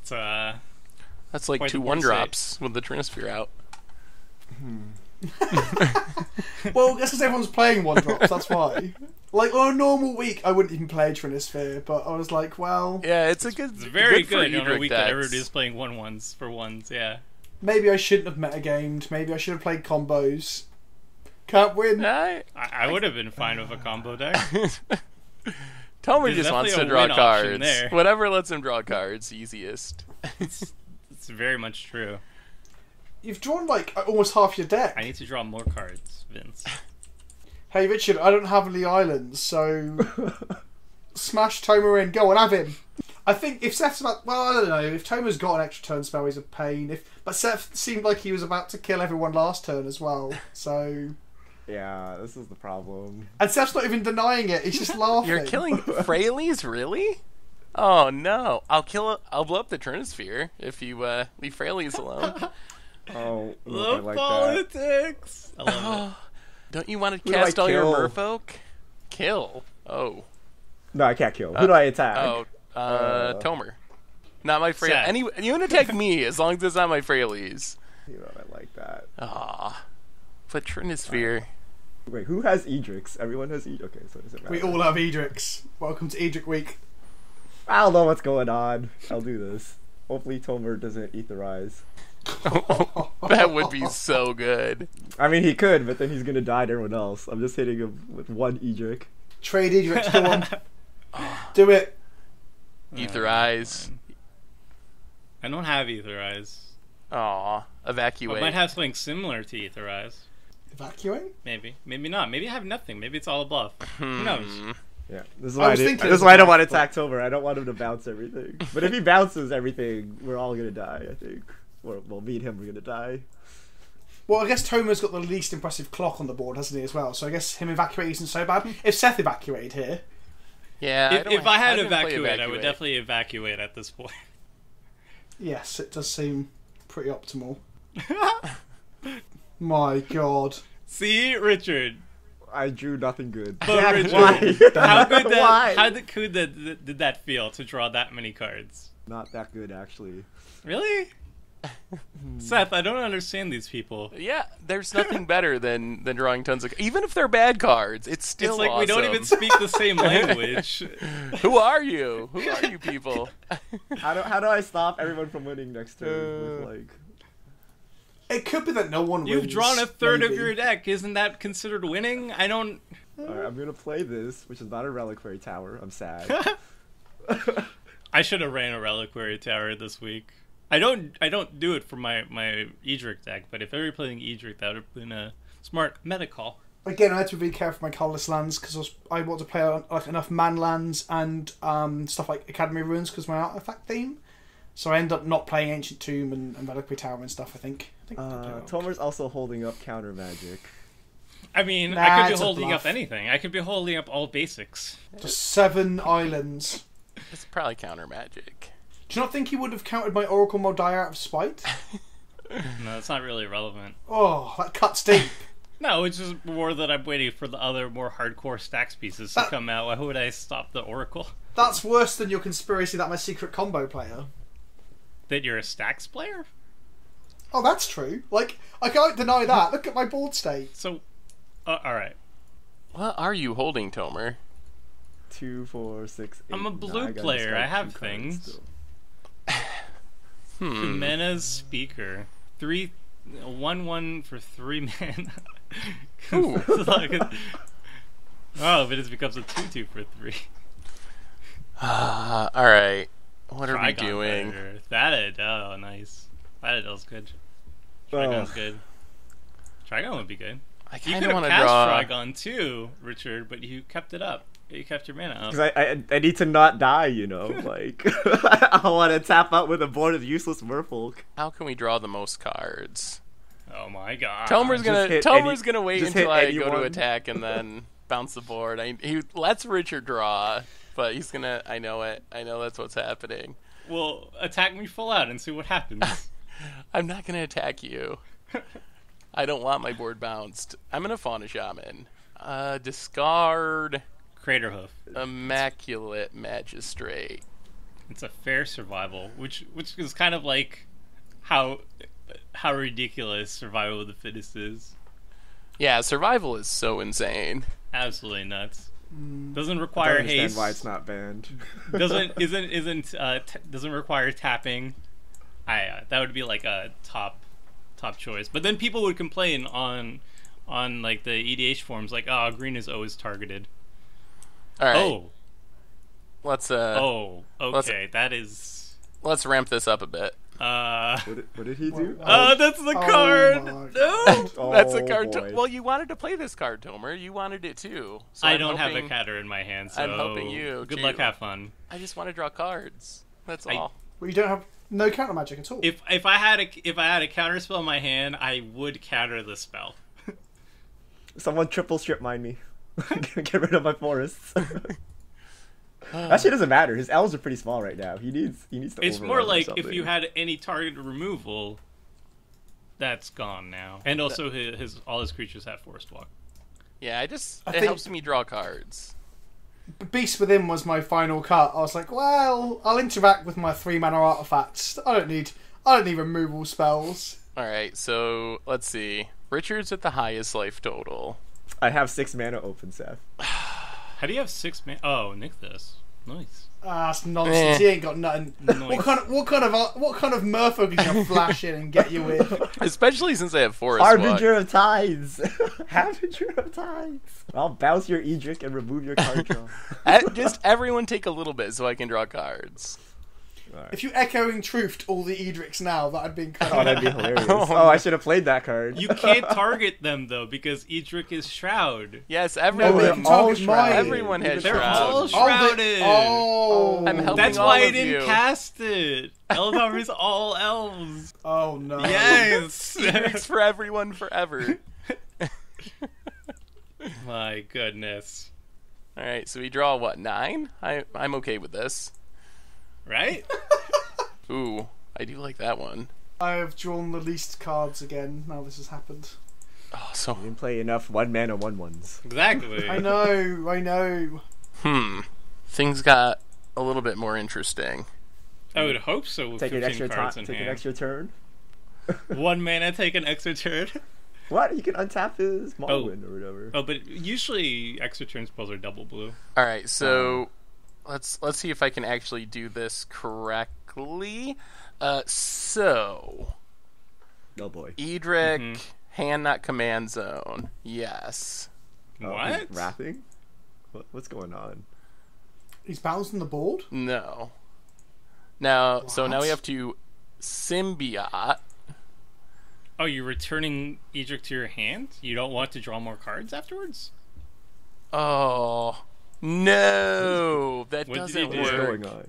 It's, that's like 2 1-drops with the Trinisphere out. Well, that's because everyone's playing 1-drops, that's why. Like, on a normal week, I wouldn't even play Trinisphere, but I was like, well... Yeah, it's very good on a week that everybody's playing 1-1s for 1s, yeah. Maybe I shouldn't have metagamed, maybe I should have played combos. Can't win. I would have been fine with a combo deck. Tomer just wants to draw cards. Whatever lets him draw cards, easiest. It's very much true. You've drawn, like, almost half your deck. I need to draw more cards, Vince. Hey, Richard, I don't have any islands, so... Smash Tomer in. Go on, have him. I think if Seth's about... Well, I don't know. If Tomer's got an extra turn spell, he's a pain. But Seth seemed like he was about to kill everyone last turn as well, so... Yeah, this is the problem. And Seth's not even denying it. He's just laughing. You're killing Frailies? Really? Oh, no. I'll blow up the Trinisphere if you leave Frailies alone. Oh, love like politics. That. I love it. Don't you want to cast all your Merfolk? Kill. Oh. No, I can't kill. Who do I attack? Oh, Tomer. Not my Frailie. And you can attack me as long as it's not my Frailies. You know, I like that. Ah, put Trinisphere. Wait, who has Edrix? Everyone has Edrix. Okay, so does it matter? We all have Edrix. Welcome to Edric Week. I don't know what's going on. I'll do this. Hopefully, Tomer doesn't etherize. That would be so good. I mean, he could, but then he's gonna die to everyone else. I'm just hitting him with 1 Edric. Trade Edric to 1. Do it. Etherize. I don't have Etherize. Aw, evacuate. I might have something similar to Etherize. Evacuating? Maybe. Maybe not. Maybe I have nothing. Maybe it's all a bluff. Who knows? Yeah. This is why I don't want to attack Tomer. I don't want him to bounce everything. But if he bounces everything, we're all going to die, I think. Well, me and him are going to die. Well, I guess Tomer's got the least impressive clock on the board, hasn't he, as well? So I guess him evacuating isn't so bad. If Seth evacuated here... Yeah. If I had to evacuate, I would definitely evacuate at this point. Yes, it does seem pretty optimal. My God. See, Richard. I drew nothing good. But Richard, how good did that feel to draw that many cards? Not that good, actually. Really? Seth, I don't understand these people. Yeah, there's nothing better than drawing tons of... Even if they're bad cards, it's still awesome. It's like we don't even speak the same language. Who are you? Who are you people? How do I stop everyone from winning next turn? It could be that no one wins. You've drawn a third of your deck. Isn't that considered winning? I don't... Alright, I'm going to play this, which is not a Reliquary Tower. I'm sad. I should have ran a Reliquary Tower this week. I don't do it for my Edric deck, but if I were playing Edric, that would have been a smart meta call. Again, I had to be careful with my colorless lands because I want to play like enough man lands and stuff like Academy Ruins because my artifact theme. So I end up not playing Ancient Tomb and Reliquary Tower and stuff. I think Tomer's also holding up counter magic. I mean, I could be holding up anything. I could be holding up all basics. Just 7 islands. It's probably counter magic. Do you not think he would have counted my Oracle Moldiah out of spite? No, that's not really relevant. Oh, that cuts deep. No, it's just more that I'm waiting for the other more hardcore Stax pieces to come out. Why would I stop the Oracle? That's worse than your conspiracy that I'm a secret combo player. That you're a Stax player? Oh, that's true. Like, I can't deny that. Look at my board state. So, alright. What are you holding, Tomer? 2, 4, 6, 8. I'm a blue player. I have things. Still. Jimena's Speaker. 3/1/1 for 3 mana. Oh, but it becomes a 2/2 for 3. Alright. What are we doing? That'd, oh, nice. That'd good. Trigon's good. Trigon would be good. I kind of want to draw. You could have cast Trigon too, Richard, but you kept it up. You kept your mana up. Because I need to not die, you know. Like, I want to tap out with a board of useless Merfolk. How can we draw the most cards? Oh my God! Tomer's gonna wait until I go to attack and then bounce the board. He lets Richard draw, but he's gonna. I know it. I know that's what's happening. Well, attack me full out and see what happens. I'm not gonna attack you. I don't want my board bounced. I'm gonna Fauna Shaman. Discard. Craterhoof. Immaculate Magistrate. It's a fair survival, which is kind of like how ridiculous survival of the fittest is. Yeah, survival is so insane. Absolutely nuts. Doesn't require haste. I don't understand why it's not banned. doesn't require tapping. That would be like a top choice. But then people would complain on like the EDH forums, like, oh, green is always targeted. All right. Oh. Let's ramp this up a bit. What did he do? Oh, that's the card. No, that's a card. Well, you wanted to play this card, Tomer. You wanted it too. So I don't have a catter in my hand, so I'm helping you. Good luck. Have fun. I just want to draw cards. That's all. Well, you don't have no counter magic at all. If I had a counter spell in my hand, I would counter the spell. Someone triple strip mine me. Get rid of my forests. That shit doesn't matter. His elves are pretty small right now. He needs to. It's more like if you had any target removal, that's gone now. And also all his creatures have forest walk. Yeah, I think it helps me draw cards. Beast Within was my final cut. I was like, well, I'll interact with my 3 mana artifacts. I don't need removal spells. All right, so let's see. Richard's at the highest life total. I have 6 mana open, Seth. How do you have 6 mana? Oh, nick this. Nice. Ah, that's nonsense. He ain't got nothing. Nice. What kind of Merfolk is gonna flash in and get you with? Especially since I have forest. Harbinger of Tides. Harbinger of Tides. I'll bounce your Edric and remove your card draw. Just everyone take a little bit so I can draw cards. Right. If you echoing truthed all the Edrics now, that'd been kind of... Oh, that'd be hilarious. Oh, I should have played that card. You can't target them though because Edric is Shroud. Yes, everyone has Shroud. They're all shrouded. Oh, I'm helping. That's why I didn't cast it. Eldar is all elves. Oh no. Yes, Edric's for everyone forever. My goodness. All right, so we draw what, 9? I'm okay with this. Right? Ooh, I do like that one. I have drawn the least cards again. Now this has happened. Oh, so you didn't play enough one mana 1/1s. Exactly. I know. I know. Hmm. Things got a little bit more interesting. I would hope so. With take an extra cards in hand. An extra turn. 1 mana. Take an extra turn. What? You can untap his Marwyn or whatever. Oh, but usually extra turn spells are double blue. All right, so. Let's see if I can actually do this correctly. Oh boy. Edric, hand not command zone. Yes. What? Wrapping? What's going on? He's bouncing the board? No. Now, what? So now we have to symbiote. Oh, you're returning Edric to your hand? You don't want to draw more cards afterwards? Oh. No, that doesn't work. What's going on?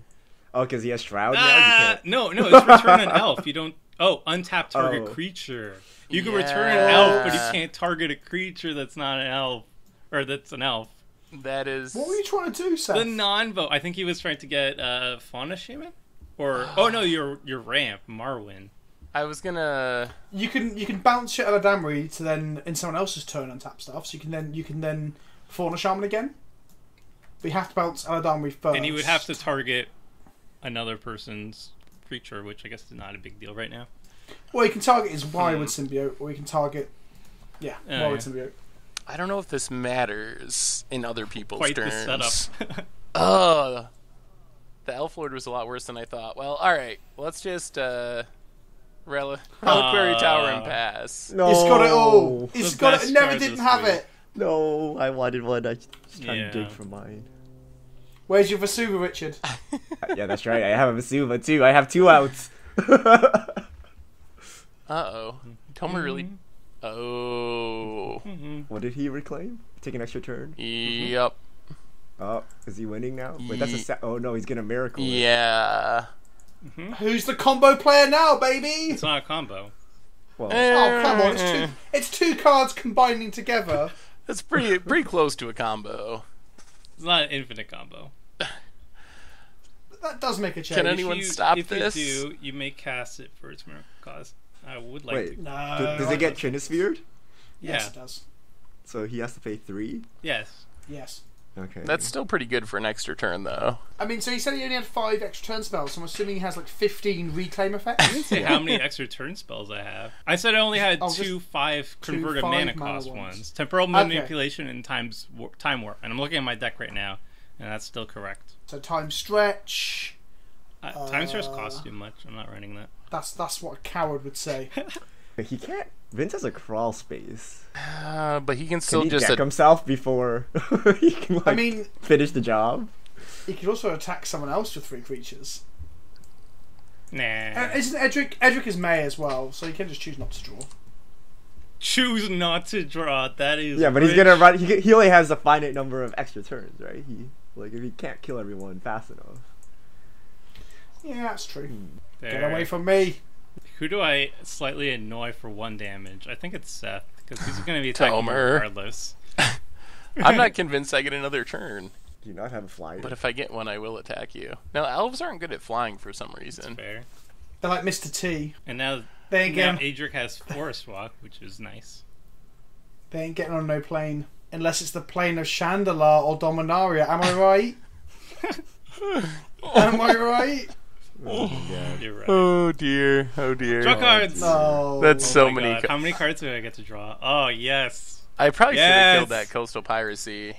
Oh, because he has Shroud now? No, it's return an elf. You don't... Oh, untap target creature. You can return an elf, but you can't target a creature that's not an elf. Or that's an elf. That is... What were you trying to do, Seth? The non-vote. I think he was trying to get Fauna Shaman? Or... Oh, no, your ramp, Marwyn. I was gonna... You can bounce your Eladamri to then, in someone else's turn, untap stuff. So you can then Fauna Shaman again. We have to bounce Eladamri first. And you would have to target another person's creature, which I guess is not a big deal right now. Well, you can target his Wirewood Symbiote, or you can target... Yeah, Wirewood Symbiote. I don't know if this matters in other people's turns. Quite the setup. The Elf Lord was a lot worse than I thought. Well, alright, let's just... Reliquary Tower and pass. No. It's got it all. It's got it. Never didn't have it. No, I wanted one. I just trying to dig for mine. Where's your Vesuvia, Richard? Yeah, that's right. I have a Vesuvia too. I have 2 outs. Uh-oh. Tomer really... Oh. What did he reclaim? Take an extra turn? Yep. Oh, is he winning now? Wait, that's a... Oh, no, he's getting a miracle. Yeah. Who's the combo player now, baby? It's not a combo. Well, oh, come on. It's two cards combining together. That's pretty close to a combo. It's not an infinite combo. That does make a change. Can anyone stop this? If you do, you may cast it for its miracle cause. I would like to. No. Does it get Trinisphered? Yes, it does. So he has to pay 3? Yes. Yes. Okay. That's still pretty good for an extra turn, thon. I mean, so he said he only had 5 extra turn spells, so I'm assuming he has like 15 reclaim effects. I didn't say how many extra turn spells I have. I said I only had 2/5 converted mana cost ones. Temporal Manipulation and Time Warp. And I'm looking at my deck right now, and that's still correct. So Time Stretch. Time Stretch costs too much. I'm not running that. That's what a coward would say. He can't. Vince has a Crawl Space, but he can still just deck himself before he can. Like, I mean, finish the job. He could also attack someone else with 3 creatures. Nah. Isn't Edric? Edric is May as well, so he can just choose not to draw. Choose not to draw. That is. Yeah, but he's gonna run. He only has a finite number of extra turns, right? If he can't kill everyone fast enough. Yeah, that's true. There. Get away from me. Who do I slightly annoy for 1 damage? I think it's Seth, because he's going to be attacking regardless. I'm not convinced I get another turn. Do you not have a flyer? But if I get one, I will attack you. Now, elves aren't good at flying for some reason. That's fair. They're like Mr. T. And now Edric has Forest Walk, which is nice. They ain't getting on no plane. Unless it's the plane of Chandelar or Dominaria. Am I right? Am I right? Oh, you're right. Oh dear! Oh dear! Draw cards. No. That's so many. God. How many cards do I get to draw? Oh yes. I probably should have killed that Coastal Piracy.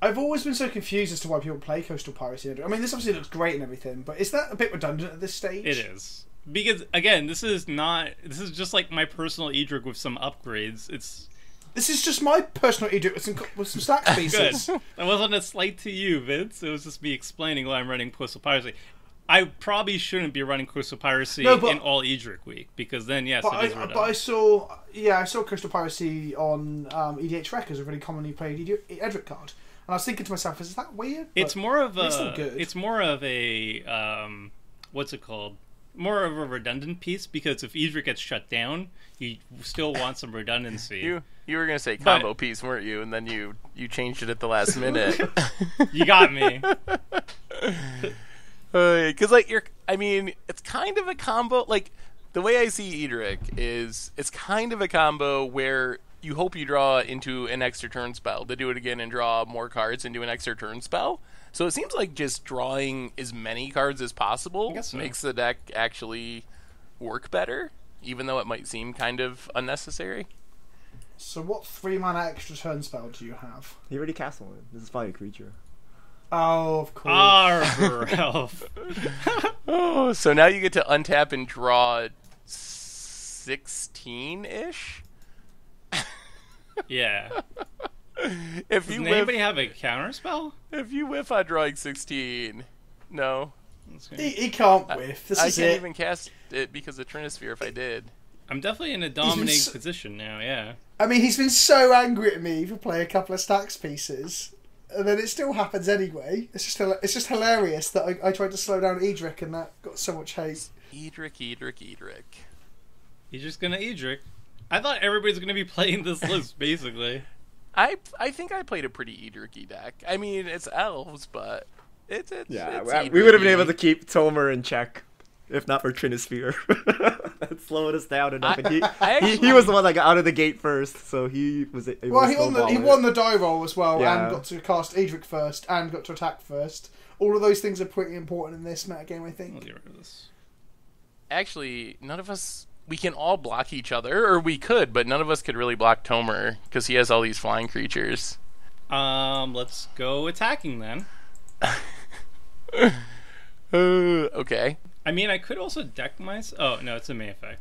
I've always been so confused as to why people play Coastal Piracy. I mean, this obviously looks great and everything, but is that a bit redundant at this stage? It is, because again, this is not. This is just like my personal Edric with some upgrades. This is just my personal Edric with some stack pieces. Good. That wasn't a slight to you, Vince. It was just me explaining why I'm running Coastal Piracy. I probably shouldn't be running Coastal Piracy in all Edric week, because then yes. But I saw Coastal Piracy on EDH Rec as a really commonly played Edric card, and I was thinking to myself, is that weird? But it's more of a. It's still good. It's more of a what's it called? More of a redundant piece, because if Edric gets shut down, you still want some redundancy. You were gonna say combo piece, weren't you? And then you changed it at the last minute. You got me. Because I mean, it's kind of a combo. Like the way I see Edric is, it's kind of a combo where you hope you draw into an extra turn spell to do it again and draw more cards and do an extra turn spell. So it seems like just drawing as many cards as possible makes the deck actually work better, even though it might seem kind of unnecessary. So what 3-mana extra turn spell do you have? You already cast one. This is probably a creature. Oh, of course. Arbor Elf. Oh, so now you get to untap and draw 16-ish? Yeah. If you anybody have a counter spell? If you whiff on drawing 16, no. He can't whiff. I can't even cast it because of Trinisphere if I did. I'm definitely in a dominating position now, yeah. I mean, he's been so angry at me for playing a couple of Stax pieces, and then it still happens anyway. It's just hilarious that I tried to slow down Edric and that got so much hate. Edric. He's just gonna Edric. I thought everybody was gonna be playing this list, basically. I think I played a pretty Edric-y deck. I mean, it's elves, but it's we would have been able to keep Tomer in check if not for Trinisphere. That slowed us down enough. He was the one that got out of the gate first, so he was able to snowball. Well, he won the die roll as well, and got to cast Edric first, and got to attack first. All of those things are pretty important in this metagame, I think. We'll get rid of this. Actually, none of us... We can all block each other, or we could, but none of us could really block Tomer, because he has all these flying creatures. Let's go attacking then. Okay. I mean, I could also deck myself. Oh, no, it's a main effect.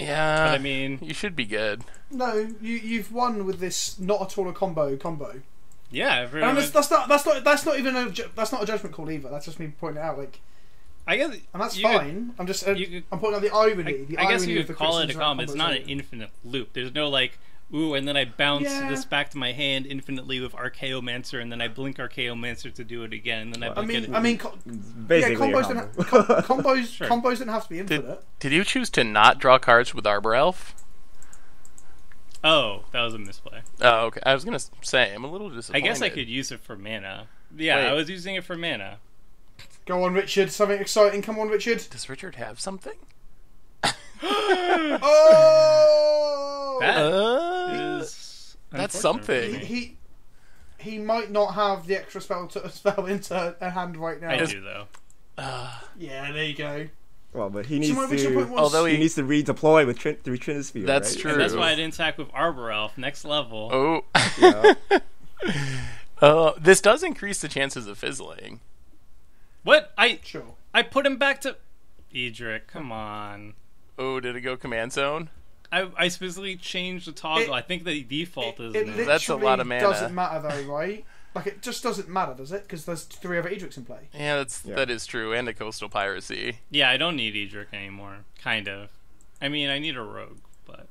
Yeah. But I mean... You should be good. No, you've won with this not at all a combo. Yeah. And that's not a judgment call either. That's just me pointing it out, like... I guess, and that's fine. I'm pointing out the irony. I guess you could call it a combo. It's not an infinite loop. There's no like, ooh, and then I bounce this back to my hand infinitely with Archaeomancer, and then I blink Archaeomancer to do it again, and then I blink it. Combos don't have to be infinite. Did you choose to not draw cards with Arbor Elf? Oh, that was a misplay. Oh, okay. I was gonna say I'm a little disappointed. I guess I could use it for mana. Yeah, I was using it for mana. Go on, Richard. Something exciting. Come on, Richard. Does Richard have something? Oh! That's something. He might not have the extra spell to spell into a hand right now. I do, though. Yeah, there you go. Well, but he needs to... Although he needs to redeploy with through Trinisphere, that's right? True. And that's why I didn't attack with Arbor Elf. Next level. Oh. Yeah. This does increase the chances of fizzling. What? I put him back to... Edric, come on. Oh, did it go command zone? I specifically changed the toggle. I think the default is... That's a lot of mana. It doesn't matter though, right? Like, it just doesn't matter, does it? Because there's 3 other Edrics in play. Yeah, that is true. And a Coastal Piracy. Yeah, I don't need Edric anymore. Kind of. I mean, I need a rogue, but...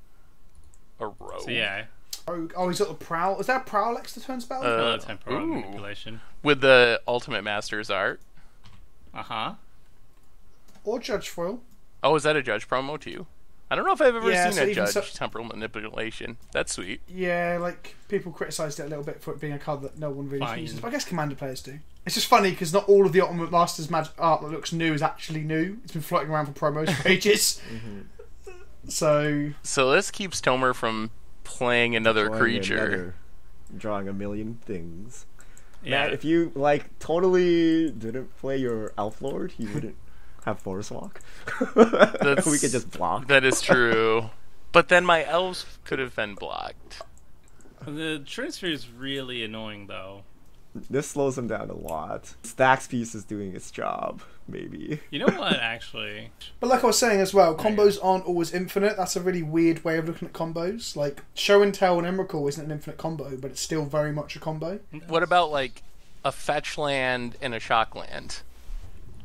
A rogue? So, yeah. Oh, he's got the Prowl. Is that Prowl extra turn spell? Temporal Manipulation. With the Ultimate Master's Art. Uh-huh. Or Judge Foil. Oh, is that a Judge promo too? I don't know if I've ever seen a Judge Temporal Manipulation. That's sweet. Yeah, like, people criticised it a little bit for it being a card that no one really uses. But I guess Commander players do. It's just funny, because not all of the Ultimate Master's magic art that looks new is actually new. It's been floating around for promos for ages. So this keeps Tomer from playing another creature. Drawing a million things. Yeah. Matt, if you like totally didn't play your Elf Lord, you wouldn't have Forest Walk. We could just block. That is true. But then my elves could have been blocked. The transfer is really annoying, though. This slows him down a lot. Stax piece is doing its job, maybe. You know what, actually? But like I was saying as well, combos aren't always infinite. That's a really weird way of looking at combos. Like, Show and Tell and Emrakul isn't an infinite combo, but it's still very much a combo. What about, like, a fetch land and a shock land?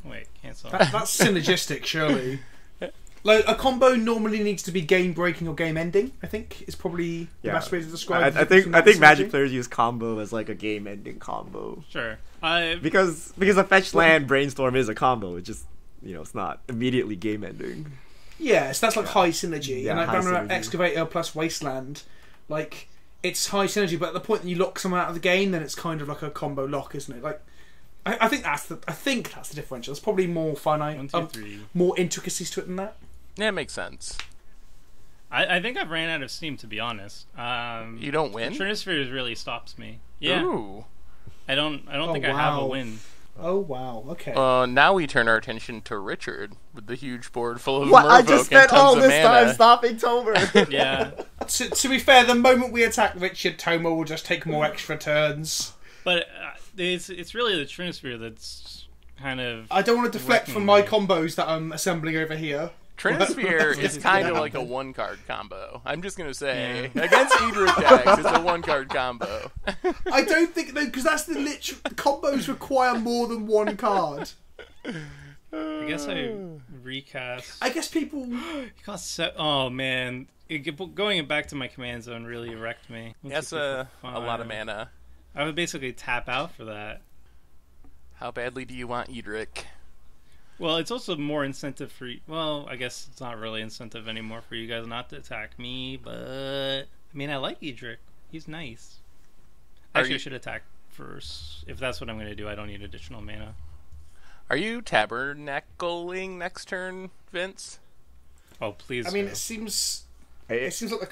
Wait, cancel. That's synergistic, surely. Like, a combo normally needs to be game-breaking or game-ending, I think, is probably the best way to describe it. I think Magic players use combo as, like, a game-ending combo. Sure. Because a fetch land brainstorm is a combo. It's just, you know, it's not immediately game-ending. Yeah, so that's, like, high synergy. Yeah, and, like, Banner Excavator plus Wasteland, like, it's high synergy, but at the point that you lock someone out of the game, then it's kind of like a combo lock, isn't it? Like, I think that's the differential. There's probably more finite, more intricacies to it than that. Yeah, it makes sense. I think I've ran out of steam, to be honest. You don't win? Trinisphere really stops me. Yeah. Ooh. I don't think I have a win. Oh, wow. Okay. Now we turn our attention to Richard with the huge board full of Merfolk and tons of mana. I just spent all this time stopping Tomer. Yeah. To be fair, the moment we attack Richard, Tomer will just take more extra turns. But it's really the Trinisphere that's kind of... I don't want to deflect from my combos that I'm assembling over here. Trinisphere is kind of like a one-card combo. I'm just going to say, against Edric decks, it's a one-card combo. I don't think, though, because that's the literal... Combos require more than one card. I guess I recast... I guess people... Oh, man. Going back to my command zone really wrecked me. That's a lot of mana. I would basically tap out for that. How badly do you want Edric? Well, it's also more incentive for you. Well, I guess it's not really incentive anymore for you guys not to attack me, but... I mean, I like Edric. He's nice. Actually, I should attack first. If that's what I'm going to do, I don't need additional mana. Are you tabernacling next turn, Vince? Oh, please. I mean, it seems... It seems like the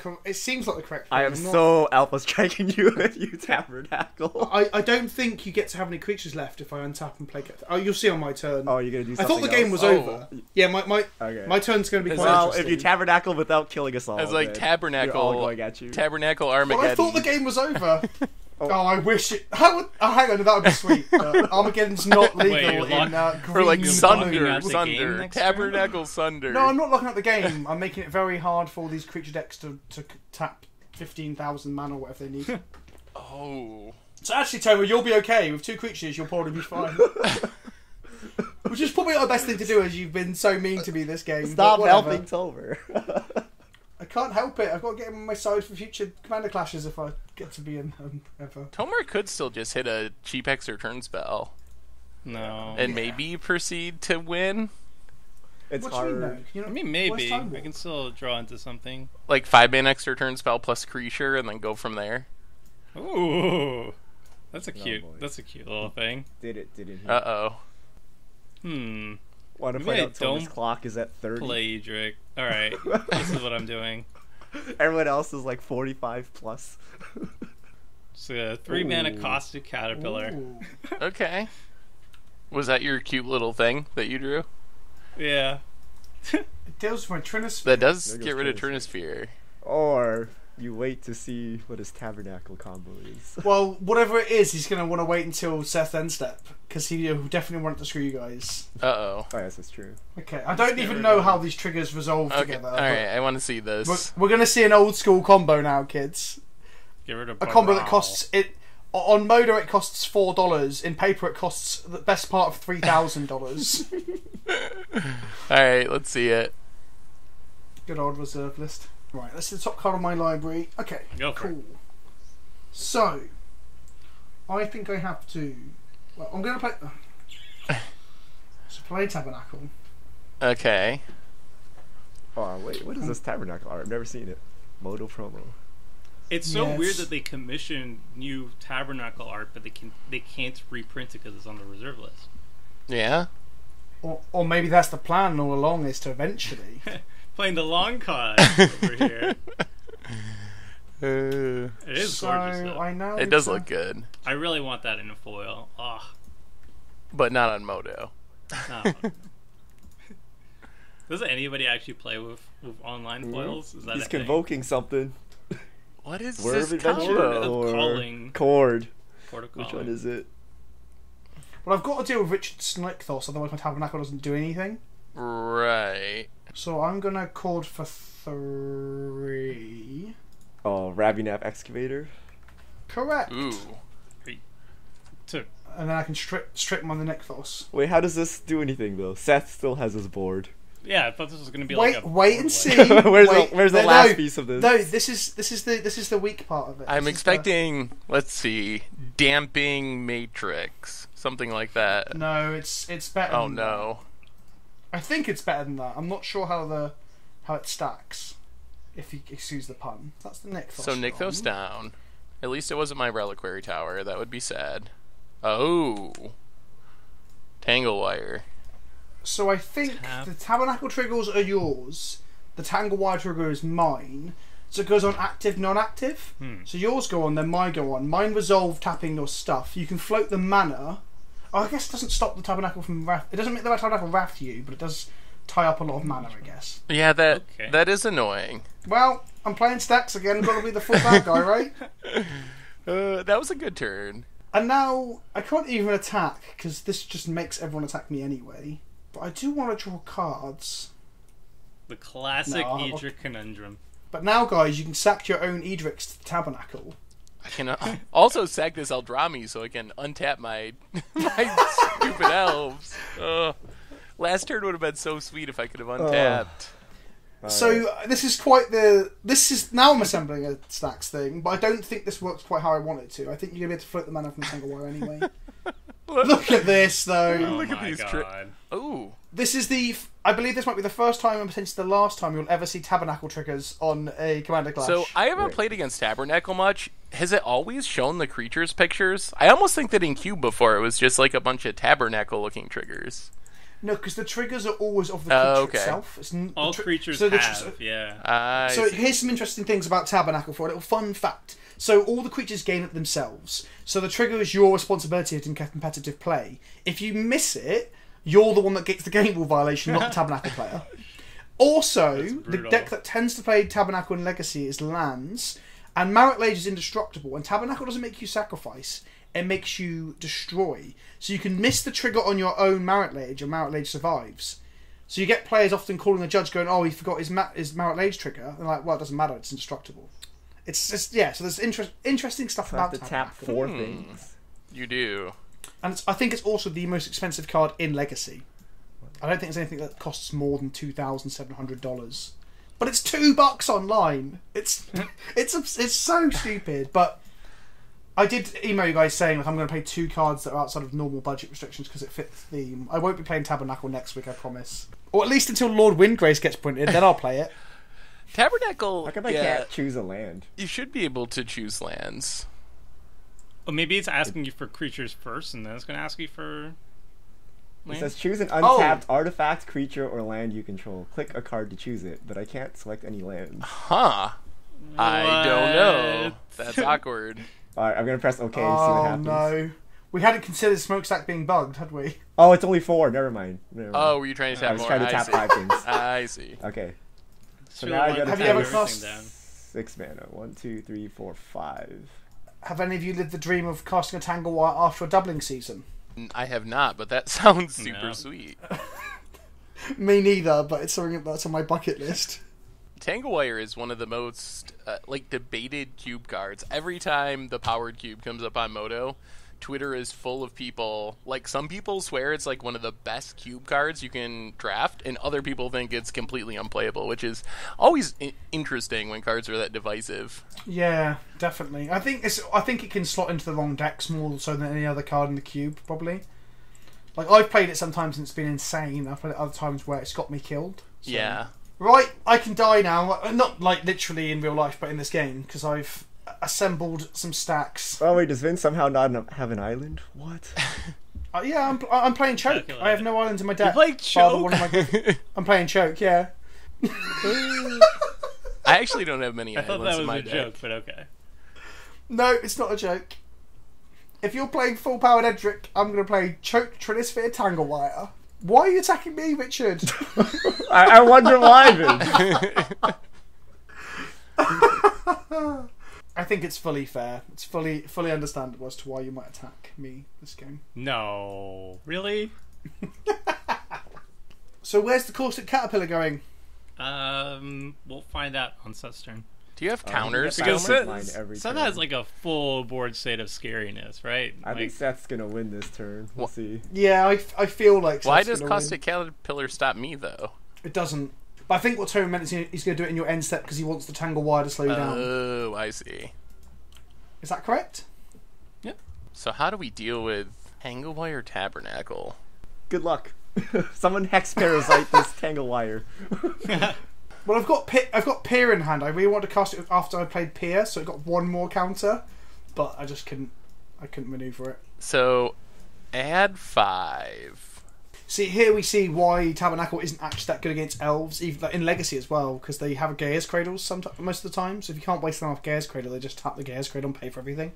correct thing. I am so alpha striking you if you tabernacle. I don't think you get to have any creatures left if I untap and play. Oh, you'll see on my turn. Oh, you're gonna do something. I thought the game was over. Yeah, my turn's gonna be quite interesting. If you tabernacle without killing us all, it's like tabernacle all going at you. Tabernacle Armageddon. Well, I thought the game was over. Oh, I wish it. Hang on, that would be sweet. Armageddon's not legal. Wait, or like Sunder. Tabernacle Sunder. No, I'm not locking up the game. I'm making it very hard for these creature decks to tap 15,000 mana or whatever they need. Oh. So actually, Tomer, you'll be okay. With two creatures, you'll probably be fine. Which is probably our best thing to do, as you've been so mean to me this game. Stop helping Tomer. I can't help it. I've got to get him on my side for future Commander Clashes if I get to be in ever. Tomer could still just hit a cheap extra turn spell. No. And maybe proceed to win. It's hard. I mean, maybe. I can still draw into something. Like 5-mana extra turn spell plus creature and then go from there. Ooh. That's a cute little thing. Did it. Uh-oh. Hmm. Want to point out Tomer's clock is at 30. Play Edric. All right, this is what I'm doing. Everyone else is like 45 plus. So 3 mana costed caterpillar. Ooh. Okay. Was that your cute little thing that you drew? Yeah. It deals from Trinisphere. That does get rid of Trinisphere. Or you wait to see what his tabernacle combo is. Well, whatever it is, he's gonna want to wait until Seth end step. Because he definitely wanted to screw you guys. Uh-oh. Oh, yes, that's true. Okay, I don't even know how these triggers resolve together. Alright, I want to see this. We're going to see an old-school combo now, kids. Get rid of a combo that costs... On Modo, it costs $4. In paper, it costs the best part of $3,000. Alright, let's see it. Good old reserve list. Right, that's the top card of my library. Okay, cool. So, I think I have to... Well, I'm going to play... So play Tabernacle. Okay. Oh, wait, what is this Tabernacle art? I've never seen it. Modo promo. It's so weird that they commissioned new Tabernacle art, but they can't reprint it because it's on the reserve list. Yeah? Or maybe that's the plan all along, is to eventually... Playing the long card over here. It is gorgeous though. It does look good. I really want that in a foil. Ugh. But not on Modo. No. Does anybody actually play with online foils? Is that He's convoking something. What is this combo? Cord. Which one is it? Well, I've got to deal with Richard Snykthos, otherwise my Tabernacle doesn't do anything. Right. So I'm going to Cord for 3... Oh, Rabinap Excavator. Correct. Ooh. and then I can strip him on the Nykthos. Wait, how does this do anything though? Seth still has his board. Yeah, I thought this was going to be like a... Wait and see. where's the last piece of this? No, this is the weak part of it. I'm expecting, let's see, damping matrix, something like that. No, it's better. Oh no. I think it's better than that. I'm not sure how it stacks. If you excuse the pun, that's the Nykthos. So Nykthos down. At least it wasn't my Reliquary Tower. That would be sad. Oh, Tangle Wire. So I think the Tabernacle triggers are yours. The Tangle Wire trigger is mine. So it goes on active, non-active. So yours go on, then mine go on. Mine resolve tapping your stuff. You can float the mana. Oh, I guess it doesn't stop the Tabernacle from wrath. It doesn't make the Tabernacle wrath you, but it does tie up a lot of mana, I guess. Yeah, that is annoying. Well, I'm playing Stax again. Got to be the full bad guy, right? That was a good turn. And now I can't even attack because this just makes everyone attack me anyway. But I do want to draw cards. The classic Edric conundrum. But now, guys, you can sack your own Edrics to the Tabernacle. I can also sack this Eldrami so I can untap my stupid elves. Last turn would have been so sweet if I could have untapped. So this is quite the... This is... Now I'm assembling a Stax thing, but I don't think this works quite how I want it to. I think you're going to be able to float the mana from the Tangle Wire anyway. Look at this, though. Oh, look at these tricks. Ooh. This is the... I believe this might be the first time and potentially the last time you'll ever see Tabernacle triggers on a Commander Clash. So I haven't played against Tabernacle much. Has it always shown the creatures pictures? I almost think that in Cube before it was just like a bunch of Tabernacle-looking triggers. No, because the triggers are always of the creature itself. It's all creatures so have, yeah. So here's some interesting things about Tabernacle for a little fun fact. So all the creatures gain it themselves. So the trigger is your responsibility in competitive play. If you miss it, you're the one that gets the game rule violation, not the Tabernacle player. Also, the deck that tends to play Tabernacle in Legacy is lands, and Marwyn Lage is indestructible, and Tabernacle doesn't make you sacrifice. It makes you destroy. So you can miss the trigger on your own Marwyn Lage and Marwyn Lage survives. So you get players often calling the judge going, oh, he forgot his Marwyn Lage trigger. And like, well, it doesn't matter. It's indestructible. It's just, yeah, so there's interesting stuff about the tap four things. You do. And I think it's also the most expensive card in Legacy. I don't think there's anything that costs more than $2,700. But it's $2 online. It's so stupid, but... I did email you guys saying like, I'm going to play two cards that are outside of normal budget restrictions because it fits the theme. I won't be playing Tabernacle next week, I promise. Or at least until Lord Windgrace gets printed, then I'll play it. Tabernacle... How come I can't choose a land? You should be able to choose lands. Well, maybe it's asking you for creatures first, and then it's going to ask you for... It says choose an untapped artifact, creature, or land you control. Click a card to choose it, but I can't select any lands. Huh. What? I don't know. That's awkward. Alright, I'm going to press OK and see what happens. Oh, no. We hadn't considered Smokestack being bugged, had we? Oh, it's only four. Never mind. Oh, were you trying to tap more? I was trying to tap 5 things. I see. Okay. So now I got to tap everything down. 6 mana. 1, 2, 3, 4, 5. Have any of you lived the dream of casting a Tangle Wire after a doubling season? I have not, but that sounds super sweet. Me neither, but it's something that's on my bucket list. Tanglewire is one of the most like debated cube cards. Every time the powered cube comes up on Modo, Twitter is full of people. Like some people swear it's like one of the best cube cards you can draft, and other people think it's completely unplayable, which is always interesting when cards are that divisive. Yeah, definitely. I think it can slot into the wrong decks more so than any other card in the cube, probably. Like I've played it sometimes and it's been insane. I've played it other times where it's got me killed. So. Yeah. Right, I can die now. Not, like, literally in real life, but in this game, because I've assembled some stacks. Oh, wait, does Vince somehow not have an island? What? Yeah, I'm playing Choke. I have no islands in my deck. You play Choke? I'm playing Choke, yeah. I actually don't have many islands in my deck. I thought that was a joke, but okay. No, it's not a joke. If you're playing full-powered Edric, I'm going to play Choke, Trinisphere, Tanglewire. Why are you attacking me, Richard? I wonder why, Vince. I think it's fully fair. It's fully understandable as to why you might attack me this game. No. Really? So where's the Caustic Caterpillar going? We'll find out on Seth's turn. Do you have counters? Because Seth has like a full board state of scariness, right? I think Seth's gonna win this turn. We'll see. Yeah, I feel like. Why does Caustic Caterpillar stop me though? It doesn't. But I think what Terry meant is he's gonna do it in your end step because he wants the Tangle Wire to slow you down. Oh, I see. Is that correct? Yeah. So how do we deal with Tangle Wire Tabernacle? Good luck. Someone hex parasite this Tangle Wire. Well, I've got Peer in hand. I really wanted to cast it after I played Peer, so it got one more counter, but I just couldn't maneuver it. So, add 5. See, here we see why Tabernacle isn't actually that good against elves, even like, in Legacy as well, because they have Gaea's Cradles most of the time. So if you can't waste them off Gaea's Cradle, they just tap the Gaea's Cradle and pay for everything.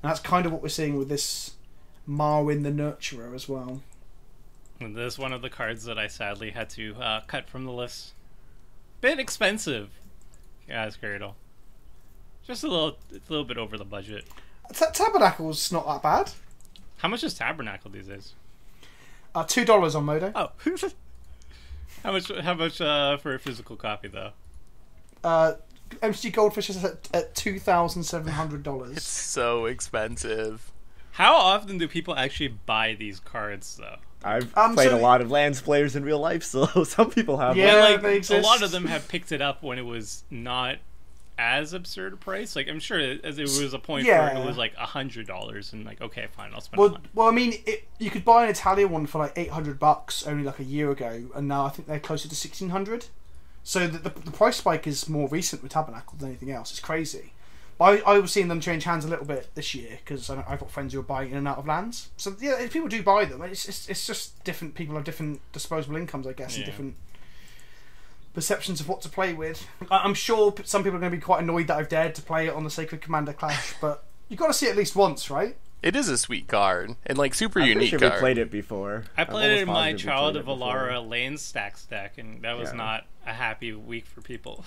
And that's kind of what we're seeing with this Marwyn the Nurturer as well. And this is one of the cards that I sadly had to cut from the list. Bit expensive, Gaea's Cradle. Just a little bit over the budget. Tabernacle's not that bad. How much is Tabernacle these days? $2 on Modo. Oh, how much? How much for a physical copy though? MCG Goldfish is at $2,700. It's so expensive. How often do people actually buy these cards though? I've played a lot of Lands players in real life, so some people have. Yeah, like they exist. A lot of them have picked it up when it was not as absurd a price. Like I'm sure as it was a point where it was like $100, and like okay, fine, I'll spend. Well, I mean, you could buy an Italia one for like $800 only like a year ago, and now I think they're closer to $1,600. So the price spike is more recent with Tabernacle than anything else. It's crazy. I was seeing them change hands a little bit this year because I've got friends who are buying in and out of Lands. So yeah, people do buy them. It's just different people have different disposable incomes, I guess, and different perceptions of what to play with. I'm sure some people are going to be quite annoyed that I've dared to play it on the Sacred Commander Clash, but you've got to see it at least once, right? It is a sweet card and like super unique. I'm sure we played it before. I played it in my Child of Alara Lane Stax deck, and that was not a happy week for people.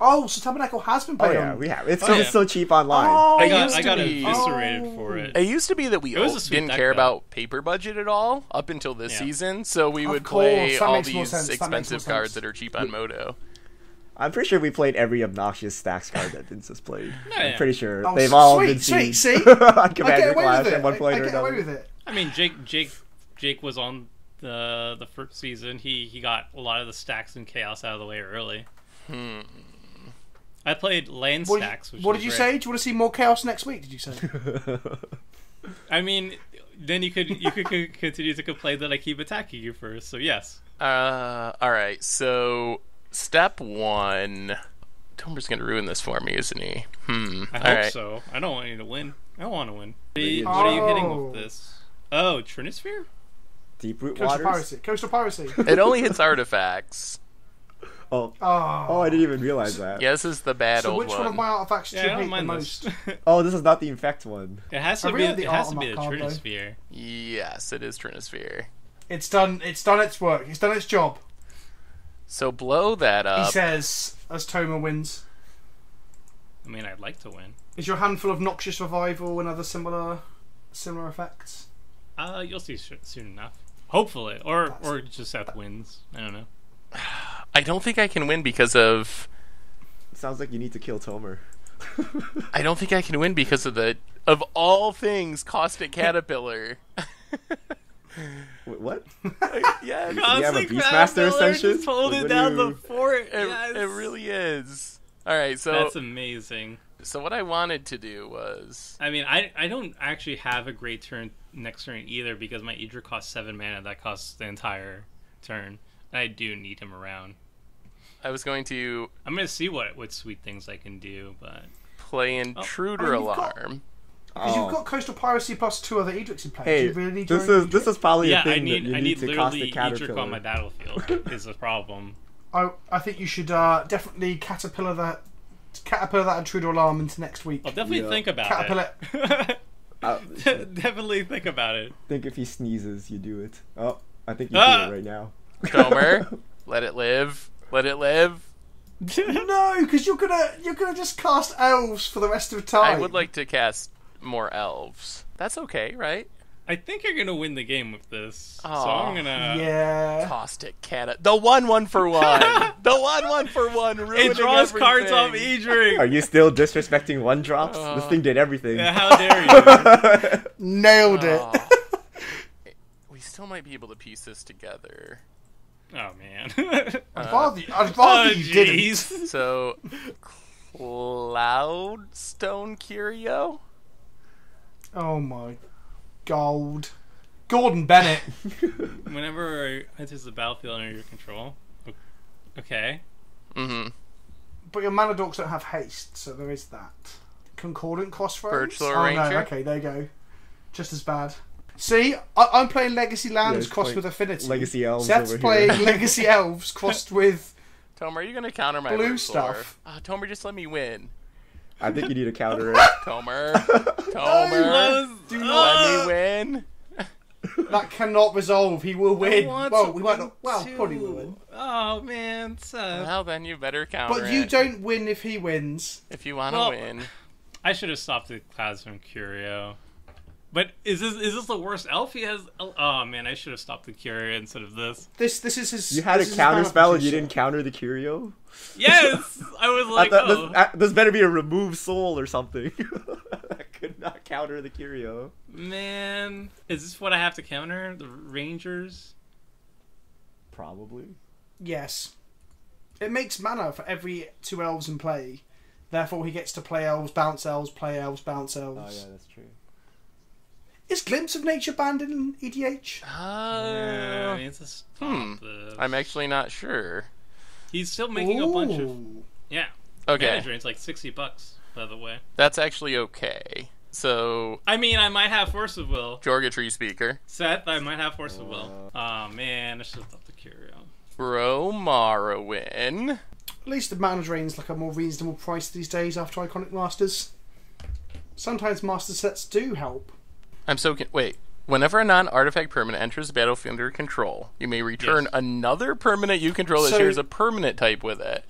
Oh, so Tabernacle has been played. Oh yeah, we have. It's so cheap online. Oh, I got eviscerated for it. It used to be that we didn't care about paper budget at all up until this season, so we would play all these expensive cards that are cheap on Modo. I'm pretty sure we played every obnoxious Stax card that Vince has played. I'm pretty sure they've all been seen on Commander Clash at one point or another. I mean, Jake was on the first season. He got a lot of the Stax and Chaos out of the way early. Hmm. I played Land Stacks. What did you say? Do you want to see more Chaos next week? Did you say? I mean, then you could continue to complain that I keep attacking you first. So yes. All right. So step 1. Tomer's gonna ruin this for me, isn't he? I hope so. I don't want you to win. I don't want to win. What are you hitting with this? Oh, Trinisphere. Deep Root Waters. Coastal Piracy. It only hits artifacts. Oh, I didn't even realize that. Yeah, this is the bad old one. So which one of my artifacts do you hate the most? Oh, this is not the infect one. It has to be the Trinisphere. Yes, it is Trinisphere. It's done its work. It's done its job. So blow that up. He says, as Tomer wins. I mean, I'd like to win. Is your handful of Noxious Revival and other similar effects? You'll see soon enough. Hopefully. Or just Seth wins. I don't know. I don't think I can win because of... Sounds like you need to kill Tomer. I don't think I can win because of the... Of all things, Caustic Caterpillar. Wait, what? Yeah, you have a Beastmaster Ascension? Just holding down the fort. It really is. Alright, so... That's amazing. So what I wanted to do was... I mean, I don't actually have a great turn next turn either because my Edric costs 7 mana. That costs the entire turn. I do need him around. I'm going to see what sweet things I can do, but... Play Intruder Alarm. Because you've got Coastal Piracy plus 2 other Edrics in play. Hey, do you really need this is probably a thing that you need to cost the Caterpillar. Yeah, I need literally Edric on my battlefield is a problem. I think you should definitely Caterpillar that Intruder Alarm into next week. I'll definitely think about it. Definitely think about it. I think if he sneezes, you do it. Oh, I think you do it right now. Tomer, let it live. No, because you're gonna just cast elves for the rest of time. I would like to cast more elves. That's okay, right? I think you're gonna win the game with this, so I'm gonna caustic cannon. The 1-1 for one. The 1-1 for one. It draws everything. Cards off Edric. Are you still disrespecting one drops? This thing did everything. Yeah, how dare you? Nailed it. We still might be able to piece this together. Oh man. I'm bothered you didn't. So, Cloudstone Curio. Oh my. Gold. Gordon Bennett. Whenever enters the battlefield under your control. Okay. Mm-hmm. But your mana dorks don't have haste, so there is that. Concordant Crossroads? Birchlore Ranger? No, okay, there you go. Just as bad. See? I'm playing Legacy Lands crossed with Affinity. Legacy Elves Seth's playing Legacy Elves crossed with... Tomer, are you going to counter my blue stuff? Tomer, just let me win. I think you need to counter it. Tomer. Tomer. Do not let me win. That cannot resolve. He will win. Well, we might not. Well, probably will win. Oh, man. Well, then you better counter it. But you don't win if he wins. If you want to win. I should have stopped the Cloudstone Curio. But is this the worst elf he has? Oh, man, I should have stopped the Curio instead of this. This is his... You had a counter spell and you didn't counter the Curio? Yes! I was like, this better be a remove soul or something. I could not counter the Curio. Man. Is this what I have to counter? The Rangers? Probably. Yes. It makes mana for every two elves in play. Therefore, he gets to play elves, bounce elves, play elves, bounce elves. Oh, yeah, that's true. Is Glimpse of Nature banned in EDH? Yeah, I mean, it's a I'm actually not sure. He's still making a bunch of... Yeah. Okay. Manager, it's like $60, by the way. That's actually okay. So... I mean, I might have Force of Will. Jorga Tree Speaker. Seth, I might have Force of Will. Oh, man. I should have thought the Curio. Bro, Marwyn. At least the mana drain's like a more reasonable price these days after Iconic Masters. Sometimes Master sets do help. I'm so... Wait. Whenever a non-artifact permanent enters the battlefield under control, you may return another permanent you control that shares a permanent type with it.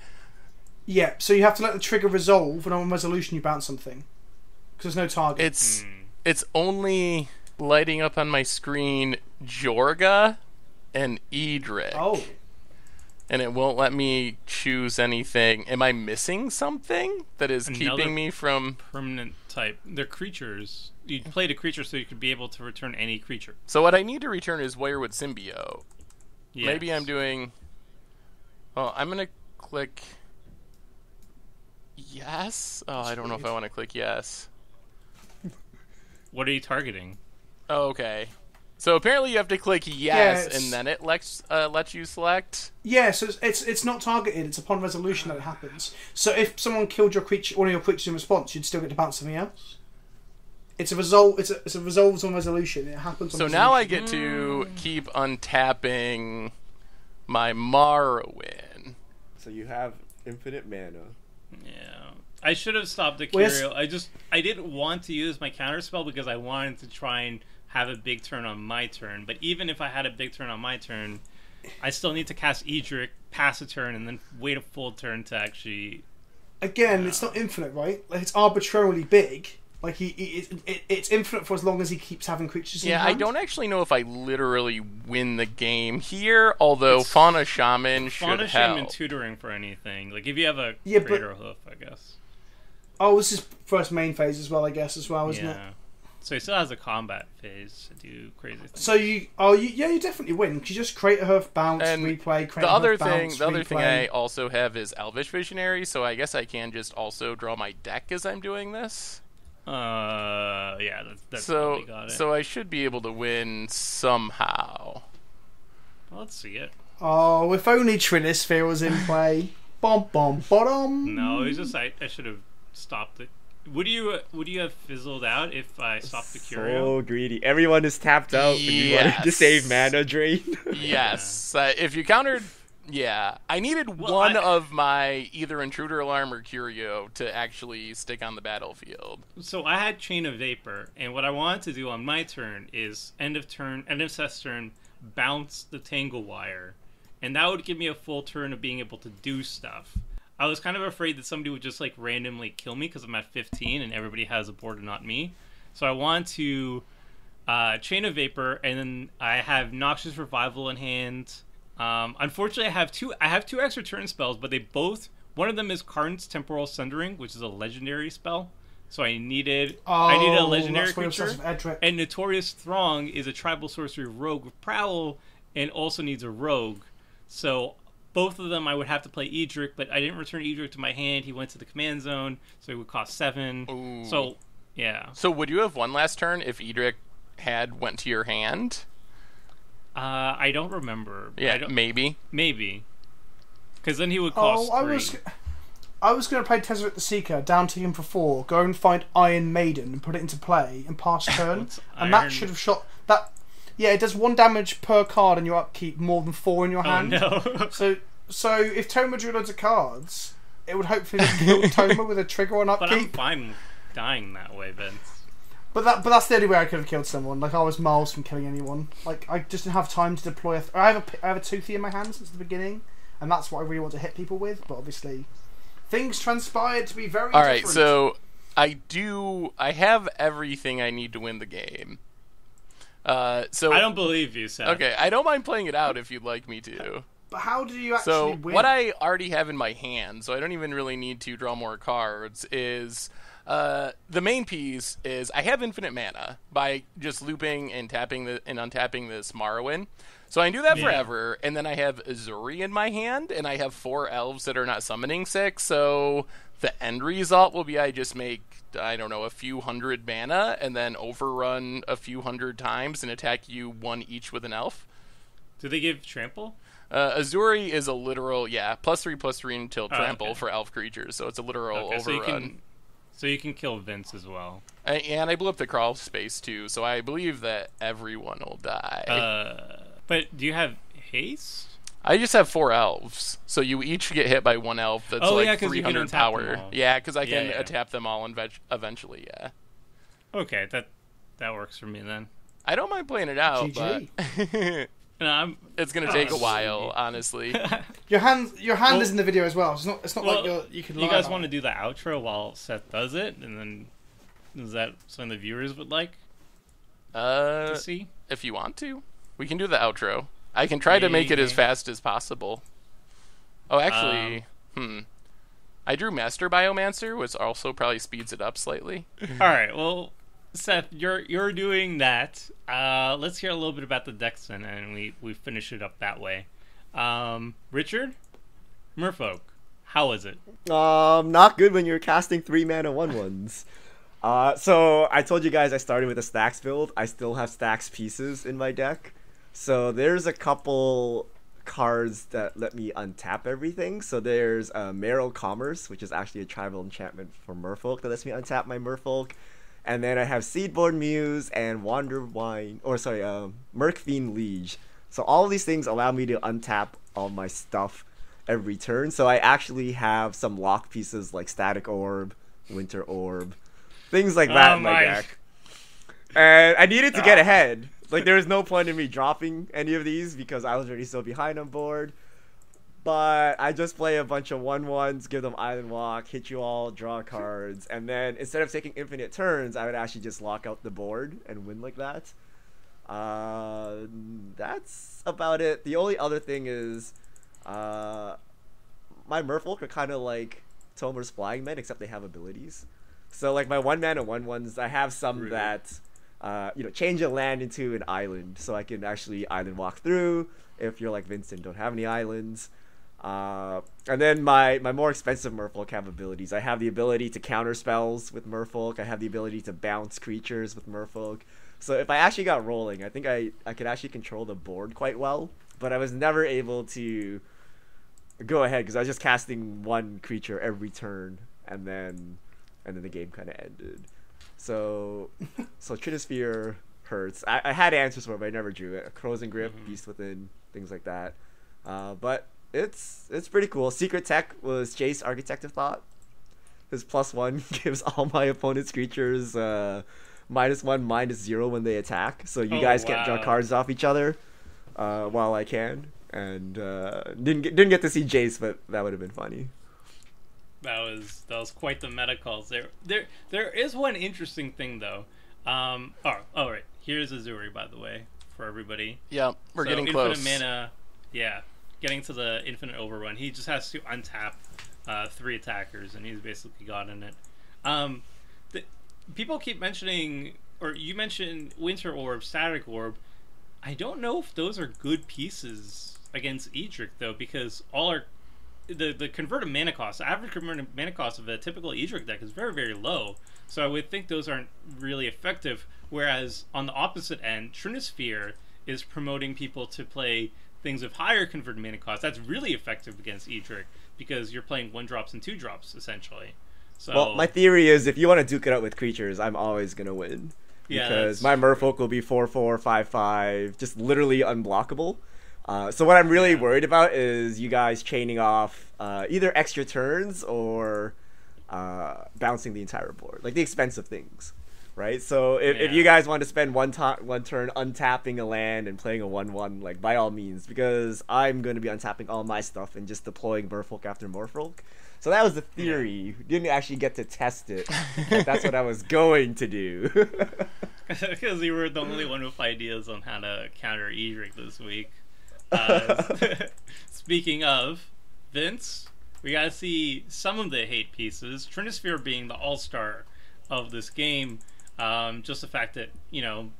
Yeah, so you have to let the trigger resolve, and on resolution you bounce something. Because there's no target. It's only lighting up on my screen Jorga and Edric. Oh. And it won't let me choose anything. Am I missing something that is keeping me from... permanent type. They're creatures... You played a creature so you could be able to return any creature. So what I need to return is Wirewood Symbiote. Yes. Maybe I'm doing... Well, I'm going to click... Yes? Oh, I don't know if I want to click yes. What are you targeting? Oh, okay. So apparently you have to click yes, and then it lets you select? Yeah, so it's not targeted. It's upon resolution that it happens. So if someone killed your creature, one of your creatures in response, you'd still get to bounce something else? It's a result. It's a resolves on resolution. It happens. So now I get to keep untapping my Marwyn. So you have infinite mana. Yeah, I should have stopped the Curio. Well, I didn't want to use my counter spell because I wanted to try and have a big turn on my turn. But even if I had a big turn on my turn, I still need to cast Edric, pass a turn, and then wait a full turn to actually. Again, it's not infinite, right? Like it's arbitrarily big. Like it's infinite for as long as he keeps having creatures. Yeah, in hand. I don't actually know if I literally win the game here. Although Fauna Shaman should help. Fauna Shaman tutoring for anything. Like if you have a Crater Hoof, I guess. Oh, this is first main phase as well. I guess isn't it? So he still has a combat phase to do crazy things. So you definitely win because you just Crater Hoof, bounce, and replay. Crater the other thing I also have is Elvish Visionary. So I guess I can just also draw my deck as I'm doing this. Yeah, that's probably got it. So I should be able to win somehow. Well, let's see it. Oh, if only Trinisphere was in play. Bom, bom, bottom. No, it's just I should have stopped it. Would you have fizzled out if I stopped the Curio? So greedy. Everyone is tapped out. Yes. You wanted to save mana drain. Yes. If you countered... Yeah, I needed one of my either Intruder Alarm or Curio to actually stick on the battlefield. So I had Chain of Vapor, and what I wanted to do on my turn is end of Seth's turn, bounce the Tangle Wire, and that would give me a full turn of being able to do stuff. I was kind of afraid that somebody would just like randomly kill me because I'm at 15 and everybody has a board and not me. So I wanted to Chain of Vapor, and then I have Noxious Revival in hand. Unfortunately, I have two extra turn spells, but they both, one of them is Karn's Temporal Sundering, which is a legendary spell. So I needed a legendary creature. And Notorious Throng is a tribal sorcery rogue with Prowl and also needs a rogue. So both of them I would have to play Edric, but I didn't return Edric to my hand. He went to the command zone, so it would cost 7. Ooh. So yeah. So would you have won last turn if Edric had went to your hand? I don't remember. Yeah, maybe. Because then he would cost 3. I was going to play Tezzeret the Seeker, down to him for 4, go and find Iron Maiden and put it into play and pass turn. And that should have shot... that. Yeah, it does 1 damage per card in your upkeep, more than 4 in your hand. Oh, no. So if Tomer drew loads of cards, it would hopefully kill Tomer with a trigger on upkeep. But I'm fine dying that way, Vince. But that's the only way I could have killed someone. Like, I was miles from killing anyone. Like, I just didn't have time to deploy a... I have a Toothy in my hand since the beginning, and that's what I really want to hit people with, but obviously... things transpired to be very different. Alright, so I have everything I need to win the game. So I don't believe you, Seth. Okay, I don't mind playing it out if you'd like me to. But how do you actually win? So what I already have in my hand, so I don't even really need to draw more cards, is the main piece is I have infinite mana by just looping and tapping and untapping this Marwyn. So I can do that forever, and then I have Azuri in my hand, and I have 4 elves that are not summoning 6, so the end result will be I just make, I don't know, a few hundred mana, and then overrun a few hundred times and attack you 1 each with an elf. Do they give trample? Azuri is a literal, +3/+3 until trample for elf creatures, so it's a literal overrun. So you can kill Vince as well. And I blew up the crawl space too, so I believe that everyone will die. But do you have haste? I just have 4 elves, so you each get hit by 1 elf. That's 300 power. Yeah, because I can tap them all eventually. Yeah. Okay, that works for me then. I don't mind playing it out, but it's gonna take a while, honestly. Your hand is in the video as well. It's not like you can. You guys want to do the outro while Seth does it, and then is that something the viewers would like to see? If you want to. We can do the outro. I can try to make it as fast as possible. Oh, actually, I drew Master Biomancer, which also probably speeds it up slightly. All right, well, Seth, you're doing that. Let's hear a little bit about the decks then, and we finish it up that way. Richard, Merfolk, how is it? Not good when you're casting 3 mana 1/1s. So I told you guys I started with a Stax build. I still have Stax pieces in my deck. So there's a couple cards that let me untap everything. So there's Marrow Commerce, which is actually a tribal enchantment for Merfolk that lets me untap my Merfolk. And then I have Seedborn Muse and Wanderwine, Merkfiend Liege. So all of these things allow me to untap all my stuff every turn. So I actually have some lock pieces like Static Orb, Winter Orb, things like that in my deck. And I needed to get ahead. Like, there was no point in me dropping any of these because I was already so behind on board. But I just play a bunch of 1/1s, give them Island Walk, hit you all, draw cards. And then instead of taking infinite turns, I would actually just lock out the board and win like that. That's about it. The only other thing is my Merfolk are kind of like Tomer's Flying Men, except they have abilities. So, like, my 1 mana 1/1s, I have some that, change a land into an island. So I can actually Island Walk through if you're like Vincent, don't have any islands. And then my more expensive Merfolk have abilities. I have the ability to counter spells with Merfolk. I have the ability to bounce creatures with Merfolk. So if I actually got rolling, I think I could actually control the board quite well. But I was never able to go ahead because I was just casting 1 creature every turn. And then the game kind of ended. So Trinisphere hurts. I had answers for it, but I never drew it. Crows and Grip, Beast Within, things like that. But it's pretty cool. Secret Tech was Jace, Architect of Thought. His +1 gives all my opponent's creatures -1/-0 when they attack. So you guys can't draw cards off each other while I can. And didn't get to see Jace, but that would have been funny. That was quite the meta calls there. There is one interesting thing though. All right. Here's Azuri, by the way, for everybody. Yeah, we're getting close. Infinite mana, yeah, getting to the infinite overrun. He just has to untap 3 attackers, and he's basically gotten it. People keep mentioning, or you mentioned Winter Orb, Static Orb. I don't know if those are good pieces against Edric, though, because all our... The converted mana cost, the average converted mana cost of a typical Edric deck is very, very low. So I would think those aren't really effective. Whereas on the opposite end, Trinisphere is promoting people to play things with higher converted mana cost. That's really effective against Edric because you're playing 1-drops and 2-drops, essentially. So, well, my theory is if you want to duke it out with creatures, I'm always going to win. Because my Merfolk will be 4-4, 5-5, just literally unblockable. So what I'm really worried about is you guys chaining off either extra turns or bouncing the entire board, like the expensive things, right? So if you guys want to spend one turn untapping a land and playing a 1/1, like by all means, because I'm going to be untapping all my stuff and just deploying Merfolk after Merfolk. So that was the theory. You didn't actually get to test it. But that's what I was going to do. Because you were the only one with ideas on how to counter Edric this week. Speaking of Vince, we gotta see some of the hate pieces. Trinisphere being the all-star of this game, just the fact that, you know,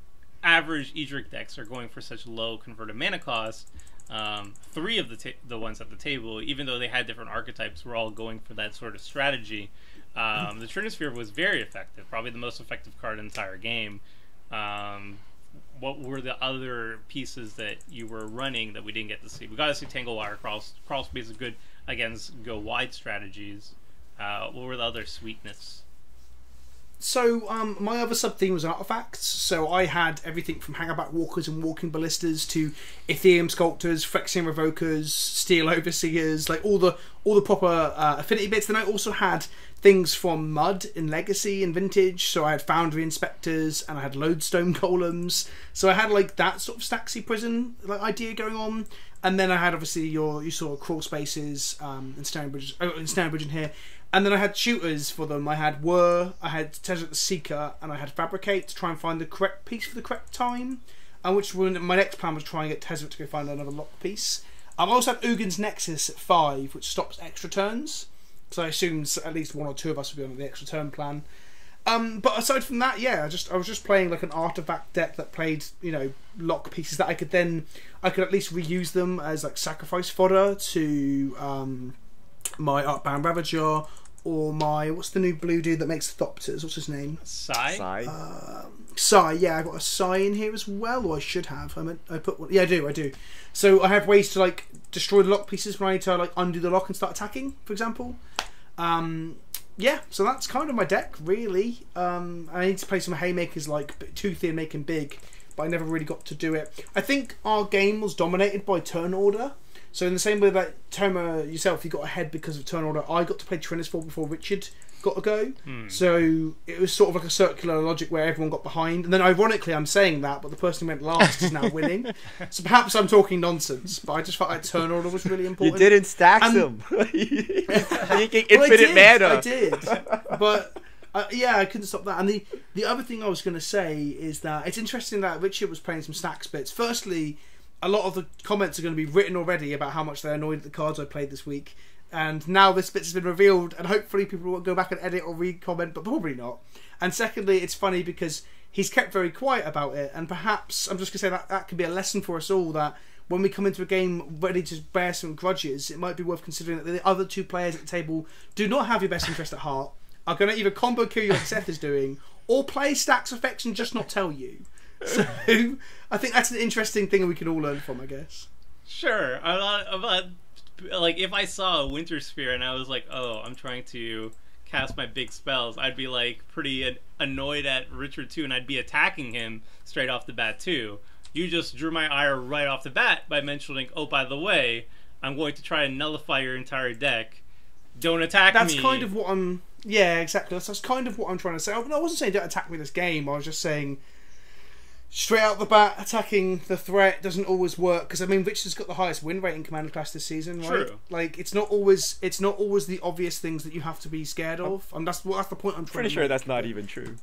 average Edric decks are going for such low converted mana cost. 3 of the ones at the table, even though they had different archetypes, were all going for that sort of strategy. The Trinisphere was very effective, probably the most effective card in the entire game. What were the other pieces that you were running that we didn't get to see? We got to see Tangle Wire. Crawl Space is good against go wide strategies. What were the other sweetness? So my other sub-theme was artifacts. So I had everything from Hangerback Walkers and Walking Ballistas to Ethereum Sculptors, Phyrexian Revokers, Steel Overseers, like all the proper affinity bits. Then I also had things from Mud in Legacy and Vintage. So I had Foundry Inspectors and I had Lodestone Golems. So I had like that sort of Staxy Prison like idea going on. And then I had obviously you saw Crawl Spaces and Ensnaring Bridge in here. And then I had shooters for them. I had Were, I had Tether the Seeker, and I had Fabricate to try and find the correct piece for the correct time. And which one, my next plan was trying to get Tether to go find another lock piece. I also had Ugin's Nexus at 5, which stops extra turns. So I assumed at least one or two of us would be on the extra turn plan. But aside from that, yeah, I was just playing like an artifact deck that played, you know, lock pieces that I could at least reuse them as like sacrifice fodder to my Arcbound Ravager, or my, what's the new blue dude that makes Thopters, what's his name? Psy? Psy, yeah, I've got a Psy in here as well, or I should have. I put one, yeah, I do. So I have ways to like destroy the lock pieces when I need to like undo the lock and start attacking, for example. Yeah, so that's kind of my deck, really. I need to play some haymakers like toothy and make him big, but I never really got to do it. I think our game was dominated by turn order. So in the same way that Tomer, yourself, you got ahead because of turn order, I got to play Trinisphere before Richard got a go. So it was sort of like a circular logic where everyone got behind. And then ironically, I'm saying that, but the person who went last is now winning. So perhaps I'm talking nonsense, but I just felt like turn order was really important. You didn't stack them. Making infinite mana. I did. But... yeah, I couldn't stop that. And the other thing I was going to say is that it's interesting that Richard was playing some Stax bits. Firstly, a lot of the comments are going to be written already about how much they're annoyed at the cards I played this week. And now this bit has been revealed, and hopefully people will go back and edit or re-comment, but probably not. And secondly, it's funny because he's kept very quiet about it. And perhaps, I'm just going to say that could be a lesson for us all that when we come into a game ready to bear some grudges, it might be worth considering that the other two players at the table do not have your best interest at heart, are going to either combo kill you like Seth is doing, or play Stax effects and just not tell you. So I think that's an interesting thing we can all learn from, I guess. Sure. I'm not, like, if I saw a Winter Sphere and I was like, oh, I'm trying to cast my big spells, I'd be like pretty annoyed at Richard too, and I'd be attacking him straight off the bat too. You just drew my ire right off the bat by mentioning, oh, by the way, I'm going to try and nullify your entire deck. Don't attack me. That's kind of what I'm... Yeah, exactly. That's kind of what I'm trying to say. I wasn't saying don't attack me this game. I was just saying... Straight out the bat, attacking the threat doesn't always work because I mean, Richard's got the highest win rate in Commander Clash this season, right? True. Like, it's not always the obvious things that you have to be scared of, and that's the point I'm trying to make. Pretty sure that's not even true.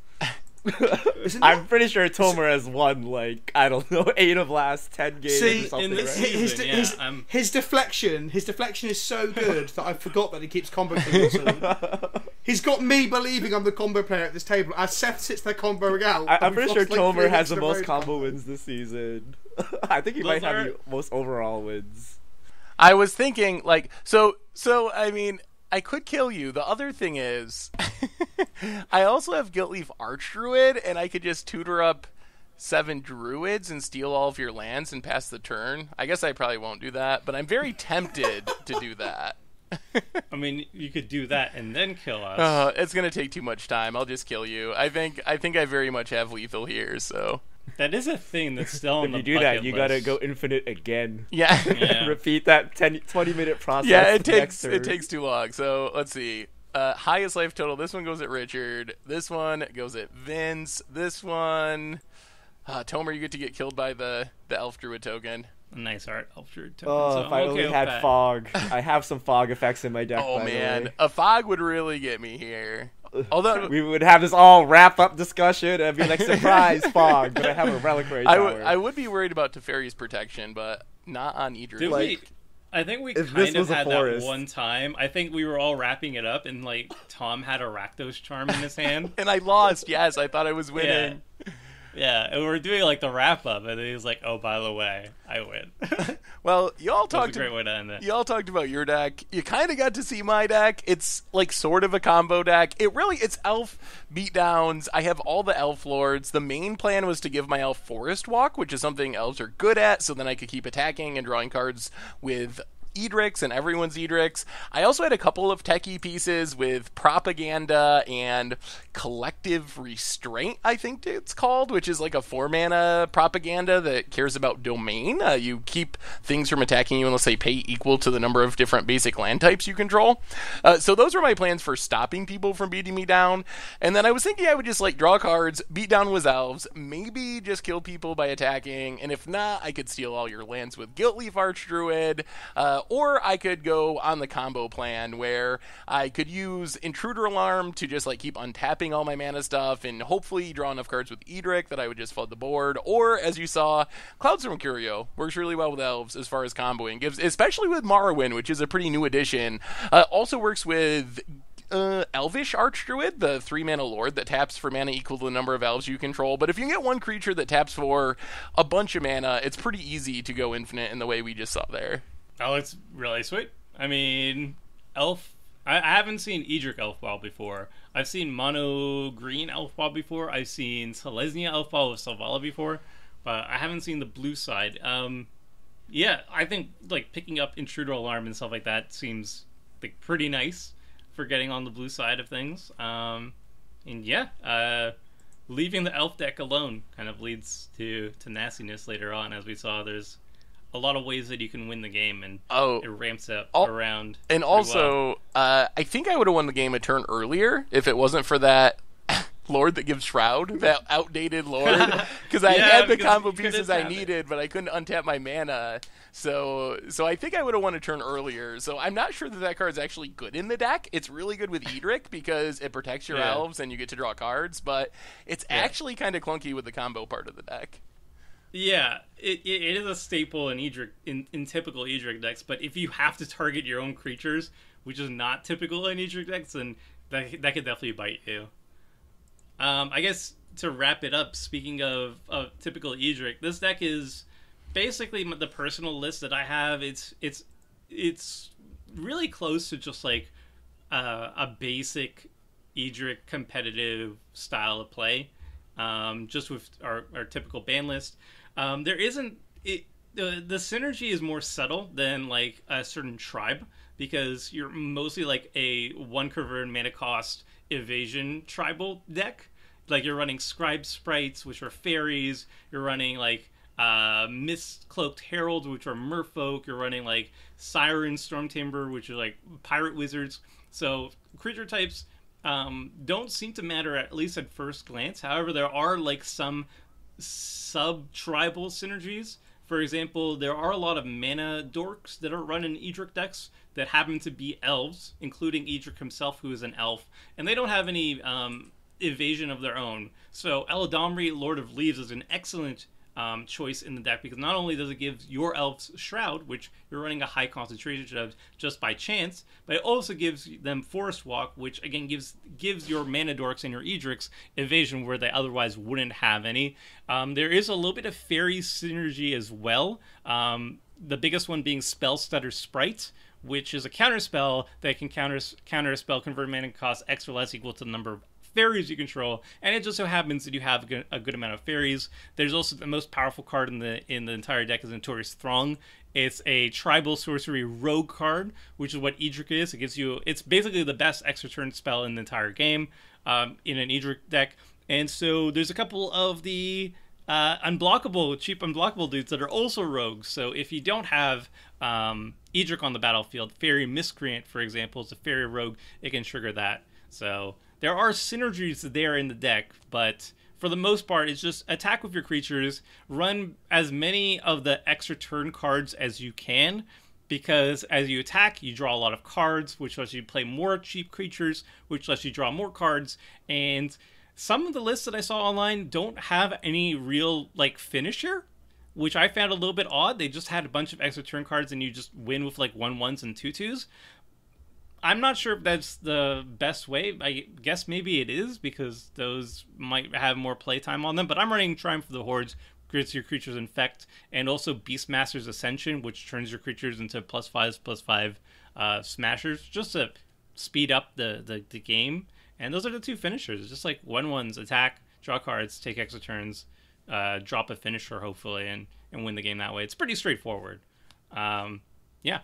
I'm pretty sure Tomer has won, like, I don't know, 8 of last 10 games or something, right? His deflection is so good that I forgot that he keeps comboing. He's got me believing I'm the combo player at this table as Seth sits there comboing out. I'm pretty sure Tomer has the most combo wins this season. I think he might have the most overall wins. I was thinking, like, so I mean, I could kill you. The other thing is, I also have Guiltleaf Archdruid, and I could just tutor up 7 druids and steal all of your lands and pass the turn. I guess I probably won't do that, but I'm very tempted to do that. I mean, you could do that and then kill us. It's going to take too much time. I'll just kill you. I think I very much have lethal here, so... That is a thing that's still on the bucket list. If you do that, you gotta go infinite again. Yeah. Repeat that 20-minute process. Yeah, it takes too long. So let's see. Highest life total. This one goes at Richard. This one goes at Vince. This one... Tomer, you get to get killed by the Elf Druid token. Nice art, Elf Druid token. Oh, so if I only had fog. I have some fog effects in my deck. Oh, man. A fog would really get me here. Although we would have this all wrap-up discussion and be like, surprise, fog, but I have a Reliquary Tower. I would be worried about Teferi's protection, but not on Edric. I think we kind of had that one time. I think we were all wrapping it up, and like Tom had a Rakdos Charm in his hand. And I lost, yes. I thought I was winning. Yeah. Yeah, and we were doing like the wrap up, and then he was like, "Oh, by the way, I win." Well, y'all talked. That's a great way to end it. Y'all talked about your deck. You kind of got to see my deck. It's like sort of a combo deck. It's elf beatdowns. I have all the elf lords. The main plan was to give my elf Forest Walk, which is something elves are good at, so then I could keep attacking and drawing cards with Edrics and everyone's Edrics. I also had a couple of techie pieces with Propaganda and Collective Restraint, I think it's called, which is like a 4-mana Propaganda that cares about domain. You keep things from attacking you unless they pay equal to the number of different basic land types you control. So those were my plans for stopping people from beating me down. And then I was thinking I would just like draw cards, beat down with elves, maybe just kill people by attacking, and if not, I could steal all your lands with Guiltleaf Archdruid, or I could go on the combo plan where I could use Intruder Alarm to just like keep untapping all my mana stuff and hopefully draw enough cards with Edric that I would just flood the board. Or, as you saw, Cloudstorm Curio works really well with elves as far as comboing, gives, especially with Marwyn, which is a pretty new addition. Also works with... Elvish Archdruid, the 3-mana lord that taps for mana equal to the number of elves you control. But if you get one creature that taps for a bunch of mana, it's pretty easy to go infinite in the way we just saw there. That looks really sweet. I mean, elf... I haven't seen Edric Elf Ball before. I've seen Mono Green Elf Ball before. I've seen Selesnya Elf Ball with Selvala before. But I haven't seen the blue side. Yeah, I think like picking up Intruder Alarm and stuff like that seems like pretty nice for getting on the blue side of things. And yeah, leaving the elf deck alone kind of leads to nastiness later on. As we saw, there's a lot of ways that you can win the game, and it ramps up around. And also, I think I would have won the game a turn earlier if it wasn't for that lord that gives Shroud, that outdated lord, because I had the combo pieces I needed, but I couldn't untap my mana, so I think I would have won a turn earlier. So I'm not sure that card's actually good in the deck. It's really good with Edric because it protects your elves and you get to draw cards, but it's actually kind of clunky with the combo part of the deck. Yeah, it is a staple in Edric, in typical Edric decks, but if you have to target your own creatures, which is not typical in Edric decks, then that could definitely bite you. I guess to wrap it up, speaking of typical Edric, this deck is basically the personal list that I have. It's really close to just like a basic Edric competitive style of play, just with our typical ban list. There isn't the synergy is more subtle than like a certain tribe, because you're mostly like a 1 converted mana cost evasion tribal deck. Like you're running scribe sprites, which are fairies. You're running like mist cloaked heralds, which are merfolk. You're running like siren stormtimber, which are like pirate wizards. So creature types don't seem to matter, at least at first glance. However, there are like some sub tribal synergies. For example, there are a lot of mana dorks that are run in Edric decks that happen to be elves, including Edric himself, who is an elf. And they don't have any evasion of their own. So Eladomri, Lord of Leaves, is an excellent choice in the deck, because not only does it give your elves Shroud, which you're running a high concentration of just by chance, but it also gives them Forest Walk, which again gives your Mana Dorks and your Edrics evasion where they otherwise wouldn't have any. There is a little bit of fairy synergy as well, the biggest one being Spell Stutter Sprite, which is a counterspell that can counter a spell, convert mana cost X or less equal to the number of fairies you control, and it just so happens that you have a good amount of fairies. There's also the most powerful card in the entire deck is Notorious Throng. It's a tribal sorcery rogue card, which is what Edric is. It gives you, it's basically the best extra turn spell in the entire game in an Edric deck. And so there's a couple of the unblockable, cheap unblockable dudes that are also rogues. So if you don't have Edric on the battlefield, Fairy Miscreant, for example, is a fairy rogue. It can trigger that. So there are synergies there in the deck, but for the most part, it's just attack with your creatures, run as many of the extra turn cards as you can, because as you attack, you draw a lot of cards, which lets you play more cheap creatures, which lets you draw more cards. And some of the lists that I saw online don't have any real, like, finisher, which I found a little bit odd. They just had a bunch of extra turn cards, and you just win with, like, 1/1s and 2/2s. I'm not sure if that's the best way. I guess maybe it is, because those might have more playtime on them. But I'm running Triumph of the Hordes, creates your creatures Infect, and also Beastmaster's Ascension, which turns your creatures into +5/+5 smashers, just to speed up the game. And those are the two finishers. It's just like 1/1s, attack, draw cards, take extra turns, drop a finisher, hopefully, and win the game that way. It's pretty straightforward. Yeah.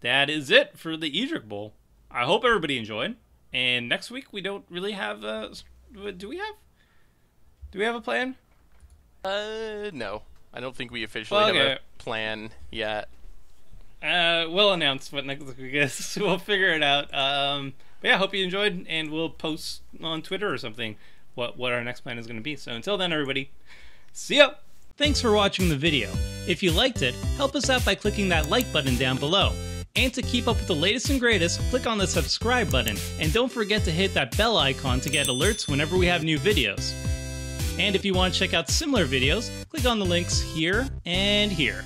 That is it for the Edric Bowl. I hope everybody enjoyed. And next week we don't really have a... Do we have a plan? No. I don't think we officially have a plan yet. We'll announce what next week is. We'll figure it out. But yeah, hope you enjoyed, and we'll post on Twitter or something what our next plan is going to be. So until then, everybody, see ya! Thanks for watching the video. If you liked it, help us out by clicking that like button down below. And to keep up with the latest and greatest, click on the subscribe button, and don't forget to hit that bell icon to get alerts whenever we have new videos. And if you want to check out similar videos, click on the links here and here.